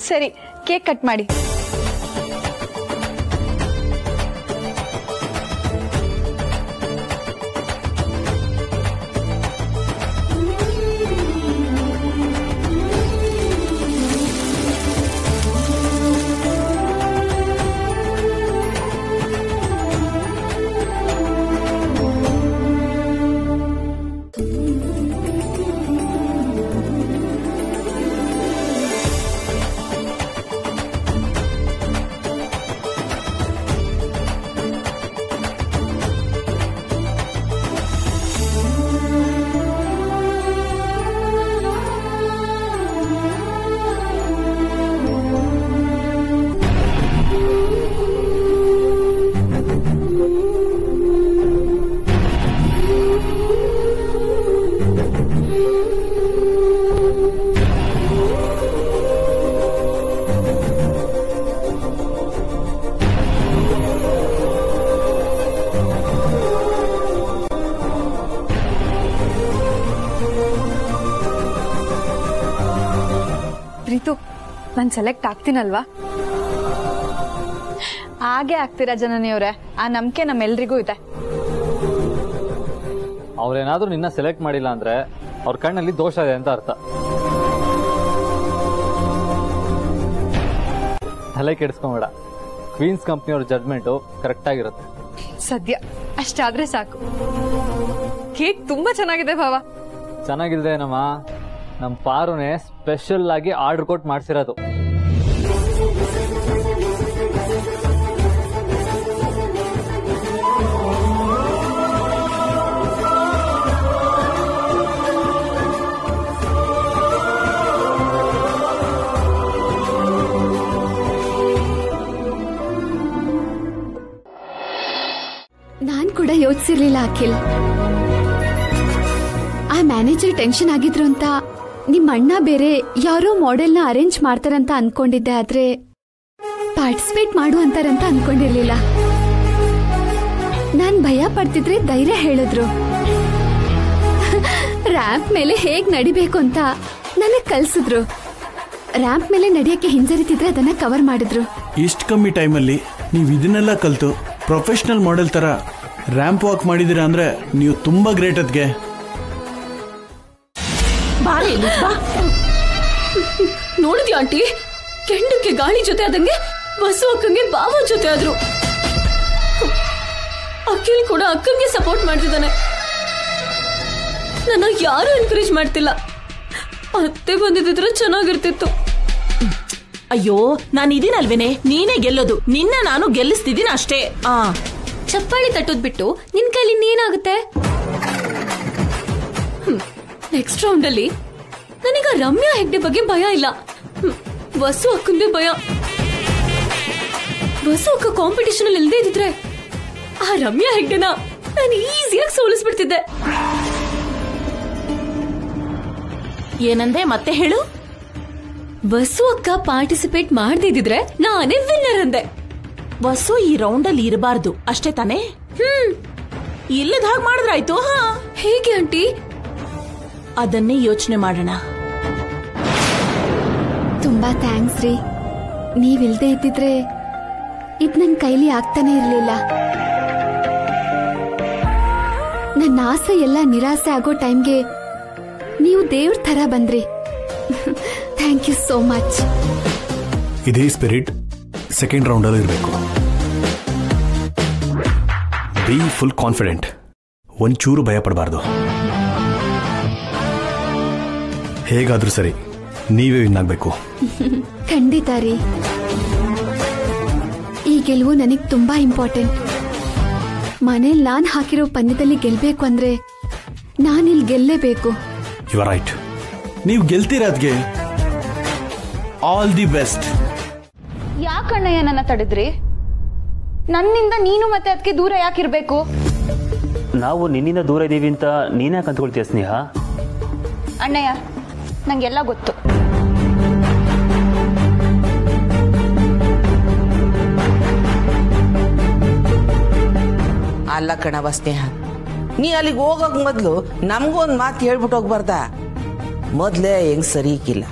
ಸರಿ, ಕೇಕ್ ಕಟ್ ಮಾಡಿ. ನಾನು ಸೆಲೆಕ್ಟ್ ಆಗ್ತಿನಲ್ವಾ? ಹಾಗೆ ಆಗ್ತಿರಾ ಜನನಿಯವರೇ, ಆ ನಂಬಿಕೆ ನಮ್ಮೆಲ್ಲರಿಗೂ ಇದೆ. ಅವರೇನಾದರೂ ನಿನ್ನ ಸೆಲೆಕ್ಟ್ ಮಾಡಿಲ್ಲ ಅಂದ್ರೆ ಅವ್ರ ಕಣ್ಣಲ್ಲಿ ದೋಷ ಇದೆ ಅಂತ ಅರ್ಥ. ತಲೆ ಕೆಡಿಸ್ಕೊಂಬೇಡ, ಕ್ವೀನ್ಸ್ ಕಂಪ್ನಿಯವ್ರ ಜಡ್ಜ್ಮೆಂಟು ಕರೆಕ್ಟ್ ಆಗಿರುತ್ತೆ. ಸದ್ಯ ಅಷ್ಟಾದ್ರೆ ಸಾಕು. ಕೇಕ್ ತುಂಬಾ ಚೆನ್ನಾಗಿದೆ ಭಾವ. ಚೆನ್ನಾಗಿಲ್ದೆ ನಮ್ಮ ನಮ್ ಪಾರುನೇ ಸ್ಪೆಷಲ್ ಆಗಿ ಆರ್ಡರ್ ಕೊಟ್ಟು ಮಾಡ್ಸಿರೋದು. ನಾನ್ ಕೂಡ ಯೋಚಿಸಿರ್ಲಿಲ್ಲ ಅಖಿಲ್, ಆ ಮ್ಯಾನೇಜರ್ ಟೆನ್ಷನ್ ಆಗಿದ್ರು ಅಂತ ನಿಮ್ಮ ಅಣ್ಣ ಬೇರೆ ಯಾರೋ ಮಾಡೆಲ್ ನ ಅರೇಂಜ್ ಮಾಡ್ತಾರಂತ ಅನ್ಕೊಂಡಿದ್ದೆ. ಆದ್ರೆ ಪಾರ್ಟಿಸಿಪೇಟ್ ಮಾಡುವಂತಾರಂತ ಅನ್ಕೊಂಡಿರ್ಲಿಲ್ಲ. ನಾನ್ ಭಯ ಪಡ್ತಿದ್ರೆ ಧೈರ್ಯ ಹೇಳಿದ್ರು. ರ್ಯಾಂಪ್ ಮೇಲೆ ಹೇಗ್ ನಡಿಬೇಕು ಅಂತ ನನಗ್ ಕಲ್ಸಿದ್ರು. ರ್ಯಾಂಪ್ ಮೇಲೆ ನಡೆಯಕ್ಕೆ ಹಿಂಜರಿತಿದ್ರೆ ಅದನ್ನ ಕವರ್ ಮಾಡಿದ್ರು. ಇಷ್ಟು ಕಮ್ಮಿ ಟೈಮಲ್ಲಿ ನೀವ್ ಇದನ್ನೆಲ್ಲ ಕಲ್ತು ಪ್ರೊಫೆಷನಲ್ ಮಾಡೆಲ್ ತರ ರ್ಯಾಂಪ್ ವಾಕ್ ಮಾಡಿದಿರ ಅಂದ್ರೆ ನೀವು ತುಂಬಾ ಗ್ರೇಟ್. ಅದ್ಗೆ ನೋಡಿದ್ಯಾ ಆಂಟಿ, ಕೆಂಡಕ್ಕೆ ಗಾಳಿ ಜೊತೆ ಆದಂಗೆ ಬಸ್ಸು ಅಕ್ಕಂಗೆ ಬಾವ ಜೊತೆ ಆದ್ರು. ಅಖಿಲ್ ಕೂಡ ಅಕ್ಕಂಗೆ ಸಪೋರ್ಟ್ ಮಾಡ್ತಿದ್ದಾನೆ. ನನ್ನ ಯಾರು ಎನ್ಕರೇಜ್ ಮಾಡ್ತಿಲ್ಲ. ಅತ್ತೆ ಬಂದಿದ್ರೆ ಚೆನ್ನಾಗಿರ್ತಿತ್ತು. ಅಯ್ಯೋ ನಾನು ಇದೀನಲ್ವೇನೆ, ನೀನೇ ಗೆಲ್ಲೋದು. ನಿನ್ನ ನಾನು ಗೆಲ್ಲಿಸ್ತಿದ್ದೀನಿ ಅಷ್ಟೇ. ಆ ಚಪ್ಪಾಳಿ ತಟ್ಟೋದ್ ಬಿಟ್ಟು ನಿನ್ ಕೈಲಿ ಇನ್ನೇನಾಗುತ್ತೆ? ನೆಕ್ಸ್ಟ್ ರೌಂಡ್ ಅಲ್ಲಿ ನನಗ ರಮ್ಯಾ ಹೆಗ್ಡೆ ಬಗ್ಗೆ ಭಯ ಇಲ್ಲ, ವಸು ಅಕ್ಕಂಗೆ ಭಯ. ವಸು ಅಕ್ಕ ಕಾಂಪಿಟೇಷನ್ ಅಲ್ಲಿ ಇಲ್ಲದೆ ಇದ್ರೆ ಆ ರಮ್ಯಾ ಹೆಗ್ಡೆನ ನಾನು ಈಸಿಯಾಗಿ ಸೋಲಿಸ್ಬಿಡ್ತಿದ್ದೆ. ಏನಂದೆ ಮತ್ತೆ ಹೇಳು? ವಸು ಅಕ್ಕ ಪಾರ್ಟಿಸಿಪೇಟ್ ಮಾಡದಿದ್ರೆ ನಾನೇ ವಿನ್ನರ್ ಅಂದೆ. ವಸು ಈ ರೌಂಡ್ ಅಲ್ಲಿ ಇರಬಾರ್ದು ಅಷ್ಟೇ ತಾನೇ? ಹ್ಮ್, ಇಲ್ಲದ ಹಾಗೆ ಮಾಡಿದ್ರಾಯ್ತು. ಹಾ, ಹೇಗೆ ಆಂಟಿ? ಅದನ್ನೇ ಯೋಚನೆ ಮಾಡೋಣ. ತುಂಬಾ ಥ್ಯಾಂಕ್ಸ್ ರೀ. ನೀವಿಲ್ದೇ ಇದ್ದಿದ್ರೆ ಇದ್ ನನ್ ಕೈಲಿ ಆಗ್ತಾನೆ ಇರ್ಲಿಲ್ಲ. ನನ್ನ ಆಸೆ ಎಲ್ಲ ನಿರಾಸೆ ಆಗೋ ಟೈಮ್ಗೆ ನೀವು ದೇವ್ರ ತರ ಬಂದ್ರಿ. Thank you so much. ಇದೇ ಸ್ಪಿರಿಟ್ ಸೆಕೆಂಡ್ ರೌಂಡ್ ಅಲ್ಲಿ ಇರಬೇಕು. ಬಿ ಫುಲ್ ಕಾನ್ಫಿಡೆಂಟ್, ಒಂಚೂರು ಭಯ ಪಡಬಾರ್ದು. ಹೇಗಾದ್ರೂ ಸರಿ, ನೀವೇ ವಿನ್ ಆಗ್ಬೇಕು. ಖಂಡಿತ ರೀ, ಈ ಗೆಲುವು ನನಗ್ ತುಂಬಾ ಇಂಪಾರ್ಟೆಂಟ್. ಮನೇಲಿ ನಾನ್ ಹಾಕಿರೋ ಪಂದ್ಯದಲ್ಲಿ ಗೆಲ್ಬೇಕು ಅಂದ್ರೆ ನಾನಿಲ್ಲಿ ಗೆಲ್ಲೇಬೇಕು. ಯು ಆರ್ ರೈಟ್, ನೀವು ಗೆಲ್ತೀರ. ಅದ್ಗೆ ಆಲ್ ದಿ ಬೆಸ್ಟ್. ಯಾಕಣ್ಣಯ್ಯ ನನ್ನ ತಡೆದ್ರಿ? ನನ್ನಿಂದ ನೀನು ಮತ್ತೆ ಅದಕ್ಕೆ ದೂರ ಯಾಕಿರ್ಬೇಕು? ನಾವು ನಿನ್ನಿಂದ ದೂರ ಇದೀವಿ ಅಂತ ನೀನ್ಯಾಕೆ ಕಂತ್ಕೊಳ್ತೀಯ ಸ್ನೇಹ? ಅಣ್ಣಯ್ಯ, ನಂಗೆಲ್ಲ ಗೊತ್ತು. ಅಲ್ಲ ಕಣವ ಸ್ನೇಹ, ನೀ ಅಲ್ಲಿಗೆ ಹೋಗಕ್ ಮೊದ್ಲು ನಮಗೂ ಒಂದು ಮಾತು ಹೇಳ್ಬಿಟ್ಟು ಹೋಗ್ಬಾರ್ದ? ಮೊದ್ಲೇ ಹೆಂಗ್ ಸರಿ ಇಕ್ಕಿಲ್ಲ.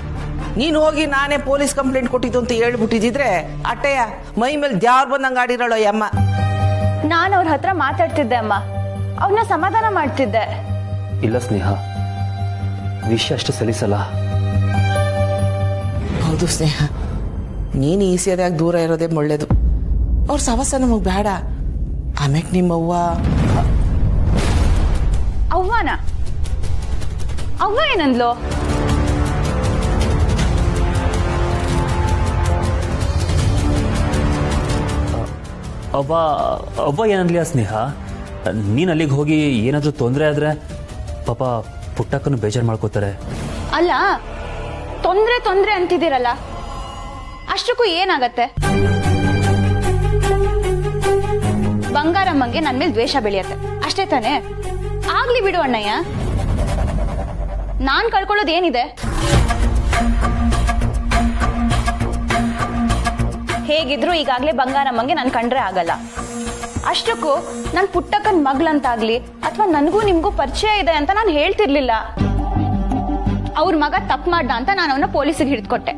ನೀನು ಹೋಗಿ ನಾನೇ ಪೊಲೀಸ್ ಕಂಪ್ಲೇಂಟ್ ಕೊಟ್ಟಿದ್ದು ಅಂತ ಹೇಳ್ಬಿಟ್ಟಿದ್ರೆ ಅಟ್ಟಯ್ಯ ಮೈ ಮೇಲೆ ದ್ಯಾವ್ರು ಬಂದಂಗೆ ಆಡಿರೋಳೋ ಅಮ್ಮ. ನಾನು ಅವ್ರ ಹತ್ರ ಮಾತಾಡ್ತಿದ್ದೆ ಅಮ್ಮ, ಅವ್ರನ್ನ ಸಮಾಧಾನ ಮಾಡ್ತಿದ್ದೆ. ಇಲ್ಲ ಸ್ನೇಹ, ವಿಷಯ ಅಷ್ಟು ಸಲಿಸಲ್ಲ. ಹೌದು ಸ್ನೇಹ, ನೀನು ಈಸಿಯಾದಾಗ ದೂರ ಇರೋದೇ ಒಳ್ಳೇದು. ಅವ್ರ ಸವಸ ನಮಗ್ ಬೇಡ. ಆಮ್ಯಾಕ್ ನಿಮ್ಮವ್ವ ಅವ್ವನ ಅವ್ವ ಏನಂದ್ಲೋ? ಅವ್ವ ಅವ್ವ ಏನಂದ್ಲಿಯಾ ಸ್ನೇಹ? ನೀನ್ ಅಲ್ಲಿಗೆ ಹೋಗಿ ಏನಾದ್ರೂ ತೊಂದರೆ ಆದ್ರೆ ಪಾಪ ಪುಟ್ಟಕ್ಕನ್ನು ಬೇಜಾರು ಮಾಡ್ಕೋತಾರೆ. ಅಲ್ಲ, ತೊಂದ್ರೆ ತೊಂದ್ರೆ ಅಂತಿದ್ದೀರಲ್ಲ, ಅಷ್ಟಕ್ಕೂ ಏನಾಗತ್ತೆ? ಬಂಗಾರಮ್ಮಂಗೆ ನನ್ ಮೇಲೆ ದ್ವೇಷ ಬೆಳೆಯತ್ತೆ ಅಷ್ಟೇ ತಾನೆ? ಆಗ್ಲಿ ಬಿಡು ಅಣ್ಣಯ್ಯ, ನಾನ್ ಕಳ್ಕೊಳ್ಳೋದೇನಿದೆ? ಹೇಗಿದ್ರು ಈಗಾಗ್ಲೇ ಬಂಗಾರಮ್ಮಂಗೆ ನಾನು ಕಂಡ್ರೆ ಆಗಲ್ಲ. ಅಷ್ಟಕ್ಕೂ ನನ್ ಪುಟ್ಟಕ್ಕನ್ ಮಗ್ಳಂತಾಗ್ಲಿ ಅಥವಾ ನನ್ಗೂ ನಿಮ್ಗೂ ಪರಿಚಯ ಇದೆ ಅಂತ ನಾನು ಹೇಳ್ತಿರ್ಲಿಲ್ಲ. ಅವ್ರ ಮಗ ತಪ್ಪು ಮಾಡ್ದ ಅಂತ ನಾನು ಅವನ್ನ ಪೊಲೀಸಿಗೆ ಹಿಡಿದುಕೊಟ್ಟೆ.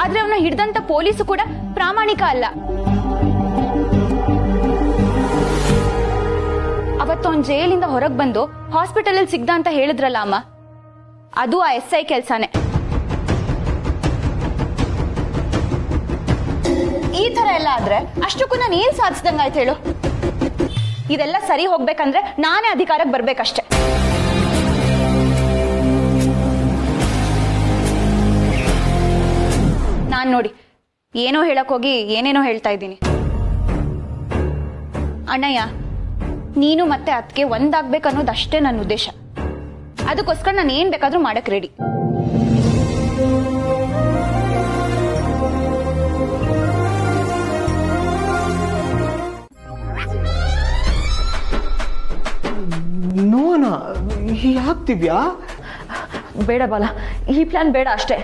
ಆದ್ರೆ ಅವನ ಹಿಡಿದಂತ ಪೊಲೀಸ್ ಕೂಡ ಪ್ರಾಮಾಣಿಕ ಅಲ್ಲ. ಅವತ್ತು ಅವನ ಜೈಲಿಂದ ಹೊರಗೆ ಬಂದು ಹಾಸ್ಪಿಟಲ್ ಅಲ್ಲಿ ಸಿಗ್ದ ಅಂತ ಹೇಳಿದ್ರಲ್ಲ ಅಮ್ಮ, ಅದು ಆ ಎಸ್ ಐ ಕೆಲಸನೇ. ಈ ತರ ಎಲ್ಲ ಆದ್ರೆ ಅಷ್ಟಕ್ಕೂ ನಾನು ಏನ್ ಸಾಧಿಸಿದಂಗಾಯ್ತು ಹೇಳು? ಇದೆಲ್ಲ ಸರಿ ಹೋಗ್ಬೇಕಂದ್ರೆ ನಾನೇ ಅಧಿಕಾರಕ್ಕೆ ಬರ್ಬೇಕಷ್ಟೇ. ನಾನ್ ನೋಡಿ ಏನೋ ಹೇಳಕ್ ಹೋಗಿ ಏನೇನೋ ಹೇಳ್ತಾ ಇದ್ದೀನಿ. ಅಣ್ಣಯ್ಯ, ನೀನು ಮತ್ತೆ ಅದಕ್ಕೆ ಒಂದಾಗ್ಬೇಕು ಅನ್ನೋದಷ್ಟೇ ನನ್ನ ಉದ್ದೇಶ. ಅದಕ್ಕೋಸ್ಕರ ನಾನು ಏನ್ ಬೇಕಾದ್ರೂ ಮಾಡಕ್ ರೆಡಿ. ನೋನಾ, ಯಾಕ್ತಿವ್ಯಾ? ಬೇಡ ಬಾಲ, ಈ ಪ್ಲಾನ್ ಬೇಡ ಅಷ್ಟೇ.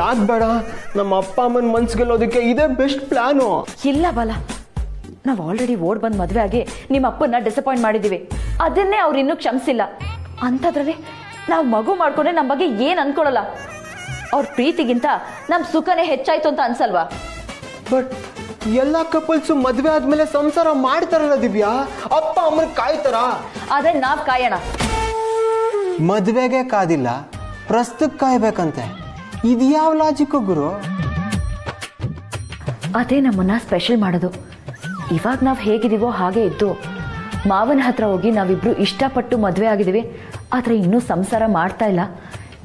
ಯಾಕೆ ಬೇಡ? ನಮ್ಮ ಅಪ್ಪ ಅಮ್ಮನ ಮನ್ಸು ಗೆಲ್ಲೋದಕ್ಕೆ ಇದೇ ಬೆಸ್ಟ್ ಪ್ಲಾನು. ಇಲ್ಲ ಬಾಲ, ನಾವು ಆಲ್ರೆಡಿ ಓಡ್ ಬಂದು ಮದುವೆ ಆಗಿ ನಿಮ್ಮ ಅಪ್ಪನ ಡಿಸಪಾಯಿಂಟ್ ಮಾಡಿದ್ದೀವಿ. ಅದನ್ನೇ ಅವ್ರು ಇನ್ನೂ ಕ್ಷಮಿಸಿಲ್ಲ. ಅಂಥದ್ರಲ್ಲಿ ನಾವು ಮಗು ಮಾಡ್ಕೊಂಡ್ರೆ ನಮ್ಮ ಬಗ್ಗೆ ಏನು ಅನ್ಕೊಳ್ಳಲ್ಲ. ಅವ್ರ ಪ್ರೀತಿಗಿಂತ ನಮ್ಮ ಸುಖನೇ ಹೆಚ್ಚಾಯ್ತು ಅಂತ ಅನ್ಸಲ್ವಾ? ಬಟ್ ಎಲ್ಲ ಕಪಲ್ಸು ಮದುವೆ ಆದ್ಮೇಲೆ ಸಂಸಾರ ಮಾಡ್ತಾರಲ್ಲ ದಿವ್ಯಾ, ಅಪ್ಪ ಅಮ್ಮನ ಕಾಯ್ತಾರ. ಆದ್ರೆ ನಾವ್ ಕಾಯೋಣ. ಮದುವೆಗೆ ಕಾದಿಲ್ಲ, ಪ್ರಸ್ತುತ ಕಾಯ್ಬೇಕಂತೆ. ಇದ್ಯಾವ ಲಾಜಿಕ್ ಗುರು? ಅದೇ ನಮ್ಮನ್ನ ಸ್ಪೆಷಲ್ ಮಾಡೋದು. ಇವಾಗ ನಾವು ಹೇಗಿದ್ದೀವೋ ಹಾಗೆ ಇದ್ದು ಮಾವನ ಹತ್ರ ಹೋಗಿ ನಾವಿಬ್ರು ಇಷ್ಟಪಟ್ಟು ಮದುವೆ ಆಗಿದ್ದೀವಿ, ಆದರೆ ಇನ್ನೂ ಸಂಸಾರ ಮಾಡ್ತಾ ಇಲ್ಲ,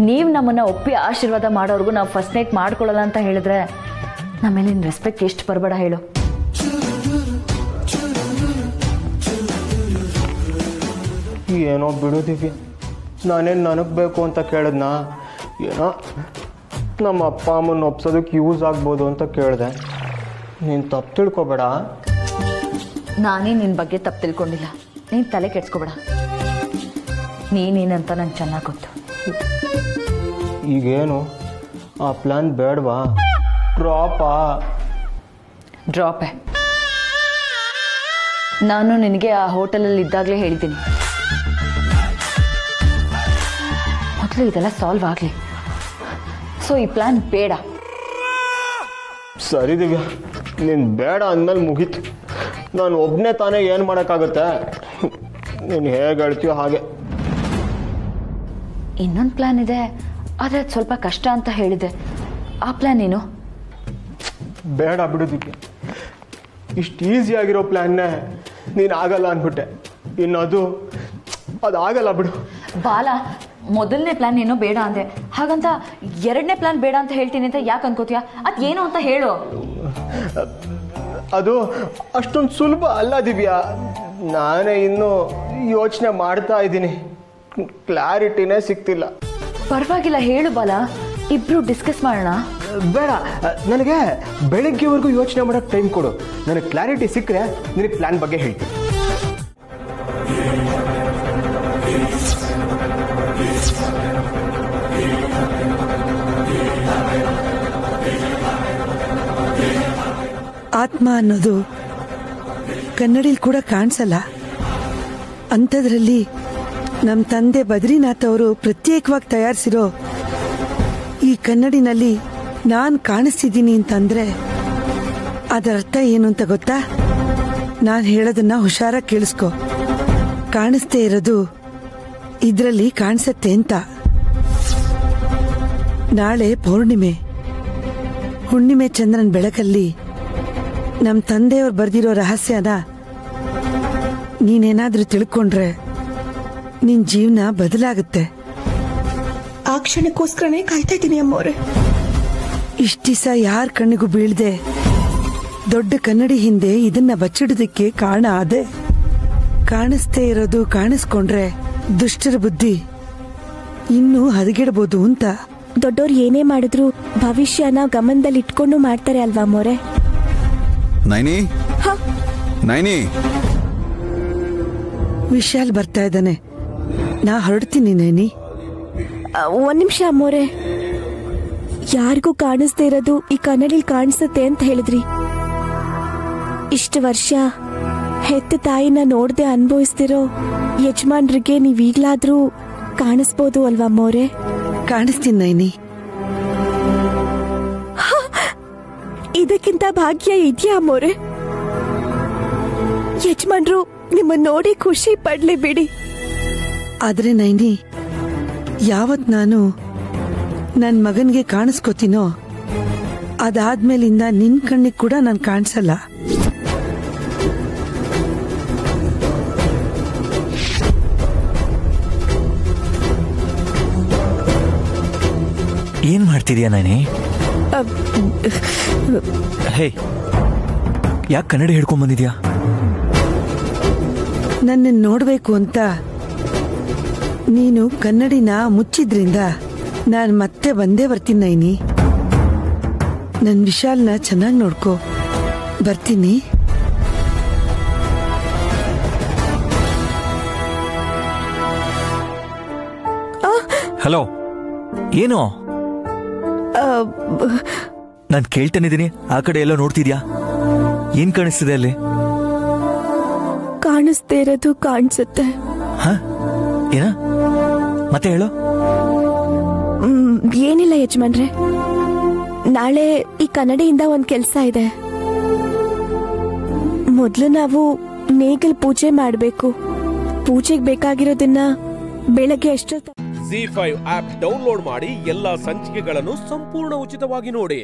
ನೀವು ನಮ್ಮನ್ನು ಒಪ್ಪಿ ಆಶೀರ್ವಾದ ಮಾಡೋರ್ಗೂ ನಾವು ಫಸ್ಟ್ ನೈಟ್ ಮಾಡ್ಕೊಳ್ಳಲ್ಲ ಅಂತ ಹೇಳಿದ್ರೆ ನಮ್ಮೇಲಿನ ರೆಸ್ಪೆಕ್ಟ್ ಎಷ್ಟು ಬರಬೇಡ ಹೇಳು. ಏನೋ ಬಿಡೋದಿವಿ, ನಾನೇನು ನನಗೆ ಬೇಕು ಅಂತ ಕೇಳಿದ್ನ? ಏನೋ ನಮ್ಮ ಅಪ್ಪ ಅಮ್ಮನ ಒಪ್ಸೋದಕ್ಕೆ ಯೂಸ್ ಆಗ್ಬೋದು ಅಂತ ಕೇಳಿದೆ. ನೀನು ತಪ್ಪು ತಿಳ್ಕೊಬೇಡ. ನಾನೇ ನಿನ್ನ ಬಗ್ಗೆ ತಪ್ಪು ತಿಳ್ಕೊಂಡಿಲ್ಲ, ನೀನು ತಲೆ ಕೆಡ್ಸ್ಕೊಬೇಡ. ನೀನೇನಂತ ನಂಗೆ ಚೆನ್ನಾಗಿ ಗೊತ್ತು. ಈಗೇನು ಆ ಪ್ಲಾನ್ ಬೇಡವಾ? ಡ್ರಾಪಾ? ಡ್ರಾಪೇ. ನಾನು ನಿನಗೆ ಆ ಹೋಟೆಲಲ್ಲಿ ಇದ್ದಾಗಲೇ ಹೇಳಿದ್ದೀನಿ, ಮೊದಲು ಇದೆಲ್ಲ ಸಾಲ್ವ್ ಆಗಲಿ, ಸೊ ಈ ಪ್ಲಾನ್ ಬೇಡ. ಸರಿ ದಿವ್ಯಾ, ನೀನು ಬೇಡ ಅಂದಮೇಲೆ ಮುಗೀತು. ನಾನು ಒಬ್ಬನೇ ತಾನೇ ಏನು ಮಾಡೋಕ್ಕಾಗುತ್ತೆ? ನೀನು ಹೇಗೆ ಹೇಳ್ತೀಯೋ ಹಾಗೆ. ಇನ್ನೊಂದು ಪ್ಲಾನ್ ಇದೆ, ಆದರೆ ಅದು ಸ್ವಲ್ಪ ಕಷ್ಟ ಅಂತ ಹೇಳಿದೆ. ಆ ಪ್ಲಾನ್ ಏನು? ಬೇಡ ಬಿಡೋದಕ್ಕೆ. ಇಷ್ಟು ಈಸಿಯಾಗಿರೋ ಪ್ಲ್ಯಾನ್ನೇ ನೀನು ಆಗಲ್ಲ ಅಂದ್ಬಿಟ್ಟೆ, ಇನ್ನು ಅದು ಅದು ಆಗಲ್ಲ ಬಿಡು. ಬಾಲ, ಮೊದಲನೇ ಪ್ಲಾನ್ ಏನೋ ಬೇಡ ಅಂದೆ, ಹಾಗಂತ ಎರಡನೇ ಪ್ಲಾನ್ ಬೇಡ ಅಂತ ಹೇಳ್ತೀನಿ ಅಂತ ಯಾಕೆ ಅನ್ಕೋತೀಯಾ? ಅದು ಏನು ಅಂತ ಹೇಳು. ಅದು ಅಷ್ಟೊಂದು ಸುಲಭ ಅಲ್ಲ ದಿವ್ಯಾ, ನಾನೇ ಇನ್ನೂ ಯೋಚನೆ ಮಾಡ್ತಾ ಇದ್ದೀನಿ, ಕ್ಲಾರಿಟಿನೇ ಸಿಗ್ತಿಲ್ಲ. ಪರವಾಗಿಲ್ಲ ಹೇಳು ಬಾಲ, ಇಬ್ರು ಡಿಸ್ಕಸ್ ಮಾಡೋಣ. ಬೇಡ, ನನಗೆ ಬೆಳಗ್ಗೆವರೆಗೂ ಯೋಚನೆ ಮಾಡೋಕೆ ಟೈಮ್ ಕೊಡು. ನನಗೆ ಕ್ಲಾರಿಟಿ ಸಿಕ್ಕರೆ ನಿನಗೆ ಪ್ಲಾನ್ ಬಗ್ಗೆ ಹೇಳ್ತೀನಿ. ಆತ್ಮ ಅನ್ನೋದು ಕನ್ನಡಿಲಿ ಕೂಡ ಕಾಣಿಸಲ್ಲ. ಅಂಥದ್ರಲ್ಲಿ ನಮ್ಮ ತಂದೆ ಬದ್ರಿನಾಥ್ ಅವರು ಪ್ರತ್ಯೇಕವಾಗಿ ತಯಾರಿಸಿರೋ ಈ ಕನ್ನಡಿನಲ್ಲಿ ನಾನು ಕಾಣಿಸ್ತಿದ್ದೀನಿ ಅಂತಂದರೆ ಅದರ ಅರ್ಥ ಏನು ಅಂತ ಗೊತ್ತಾ? ನಾನು ಹೇಳೋದನ್ನು ಹುಷಾರಾಗಿ ಕೇಳಿಸ್ಕೊ. ಕಾಣಿಸ್ತೇ ಇರೋದು ಇದರಲ್ಲಿ ಕಾಣಿಸತ್ತೆ ಅಂತ. ನಾಳೆ ಪೌರ್ಣಿಮೆ, ಹುಣ್ಣಿಮೆ ಚಂದ್ರನ ಬೆಳಕಲ್ಲಿ ನಮ್ಮ ತಂದೆಯವ್ರು ಬರೆದಿರೋ ರಹಸ್ಯನ ನೀನೇನಾದರೂ ತಿಳ್ಕೊಂಡ್ರೆ ನಿನ್ನ ಜೀವನ ಬದಲಾಗುತ್ತೆ. ಆ ಕ್ಷಣಕ್ಕೋಸ್ಕರನೇ ಕಾಯ್ತಾ ಇದ್ದೀನಿ ಅಮ್ಮವ್ರೆ. ಇಷ್ಟು ದಿವಸ ಯಾರ ಕಣ್ಣಿಗೂ ಬೀಳದೆ ದೊಡ್ಡ ಕನ್ನಡಿ ಹಿಂದೆ ಇದನ್ನ ಬಚ್ಚಿಡೋದಕ್ಕೆ ಕಾರಣ ಅದೇ. ಕಾಣಿಸ್ತೇ ಇರೋದು ಕಾಣಿಸ್ಕೊಂಡ್ರೆ ದುಷ್ಟರ ಬುದ್ಧಿ ಇನ್ನೂ ಹದಗೆಡಬಹುದು ಅಂತ. ದೊಡ್ಡವ್ರು ಏನೇ ಮಾಡಿದ್ರು ಭವಿಷ್ಯನ ಗಮನದಲ್ಲಿ ಇಟ್ಕೊಂಡು ಮಾಡ್ತಾರೆ ಅಲ್ವಾ ಅಮ್ಮವ್ರೆ? ನೈನಿ, ನೈನಿ, ವಿಶಾಲ್ ಬರ್ತಾ ಇದ್ದಾನೆ, ನಾ ಹೊರಡ್ತೀನಿ ನೈನಿ. ಒಂದ್ ನಿಮಿಷ ಅಮ್ಮೋರೆ, ಯಾರಿಗೂ ಕಾಣಿಸ್ದೇ ಇರೋದು ಈ ಕನ್ನಡಿ ಕಾಣಿಸುತ್ತೆ ಅಂತ ಹೇಳಿದ್ರಿ. ಇಷ್ಟು ವರ್ಷ ಹೆತ್ತ ತಾಯಿನ ನೋಡದೆ ಅನುಭವಿಸ್ತಿರೋ ಯಜಮಾನ್ರಿಗೆ ನೀವೀಗ್ಲಾದ್ರೂ ಕಾಣಿಸ್ಬೋದು ಅಲ್ವಾ ಅಮ್ಮೋರೆ? ಕಾಣಿಸ್ತೀನಿ ನೈನಿ, ಇದಕ್ಕಿಂತ ಭಾಗ್ಯ ಇದೆಯಾ ಮೋರೆ? ಯಜಮಾನರು ನಿಮ್ಮನ್ನ ನೋಡಿ ಖುಷಿ ಪಡಲಿ ಬಿಡಿ. ಆದ್ರೆ ನೈನಿ, ಯಾವತ್ ನಾನು ನನ್ನ ಮಗನಿಗೆ ಕಾಣಿಸ್ಕೋತೀನೋ ಅದಾದ್ಮೇಲಿಂದ ನಿನ್ ಕಣ್ಣಿಗೆ ಕೂಡ ನಾನು ಕಾಣಿಸಲ್ಲ. ಏನ್ ಮಾಡ್ತಿದ್ಯಾ ನಾನೇ? ಹೇ, ಯಾಕೆ ಕನ್ನಡ ಹಿಡ್ಕೊಂಡ್ ಬಂದಿದ್ಯಾ? ನನ್ನ ನೋಡ್ಬೇಕು ಅಂತ ನೀನು ಕನ್ನಡಿನ ಮುಚ್ಚಿದ್ರಿಂದ ನಾನು ಮತ್ತೆ ಬಂದೇ ಬರ್ತೀನಿ ನೈನಿ. ನನ್ನ ವಿಶಾಲ್ನ ಚೆನ್ನಾಗಿ ನೋಡ್ಕೋ. ಬರ್ತೀನಿ. ಹಲೋ, ಏನು ನಾನು ಕೇಳ್ತಾನಿದ್ದೀನಿ, ಆ ಕಡೆ ಎಲ್ಲ ನೋಡ್ತಿದ್ಯಾ? ಏನ್ ಕಾಣಿಸ್ತಿದೆ ಅಲ್ಲಿ? ಕಾಣಿಸ್ದೇ ಇರೋದು ಕಾಣಿಸುತ್ತೆ. ಏನ ಮತ್ತೆ ಹೇಳು. ಏನಿಲ್ಲ ಯಜಮಾನ್ರೆ, ನಾಳೆ ಈ ಕನ್ನಡಿಯಿಂದ ಒಂದ್ ಕೆಲ್ಸ ಇದೆ. ಮೊದ್ಲು ನಾವು ನೇಗಿಲ್ ಪೂಜೆ ಮಾಡ್ಬೇಕು. ಪೂಜೆಗೆ ಬೇಕಾಗಿರೋದನ್ನ ಬೆಳಗ್ಗೆ ಎಷ್ಟೋ. ಝೀ ಫೈವ್ ಆಪ್ ಡೌನ್ಲೋಡ್ ಮಾಡಿ ಎಲ್ಲಾ ಸಂಚಿಕೆಗಳನ್ನು ಸಂಪೂರ್ಣ ಉಚಿತವಾಗಿ ನೋಡಿ.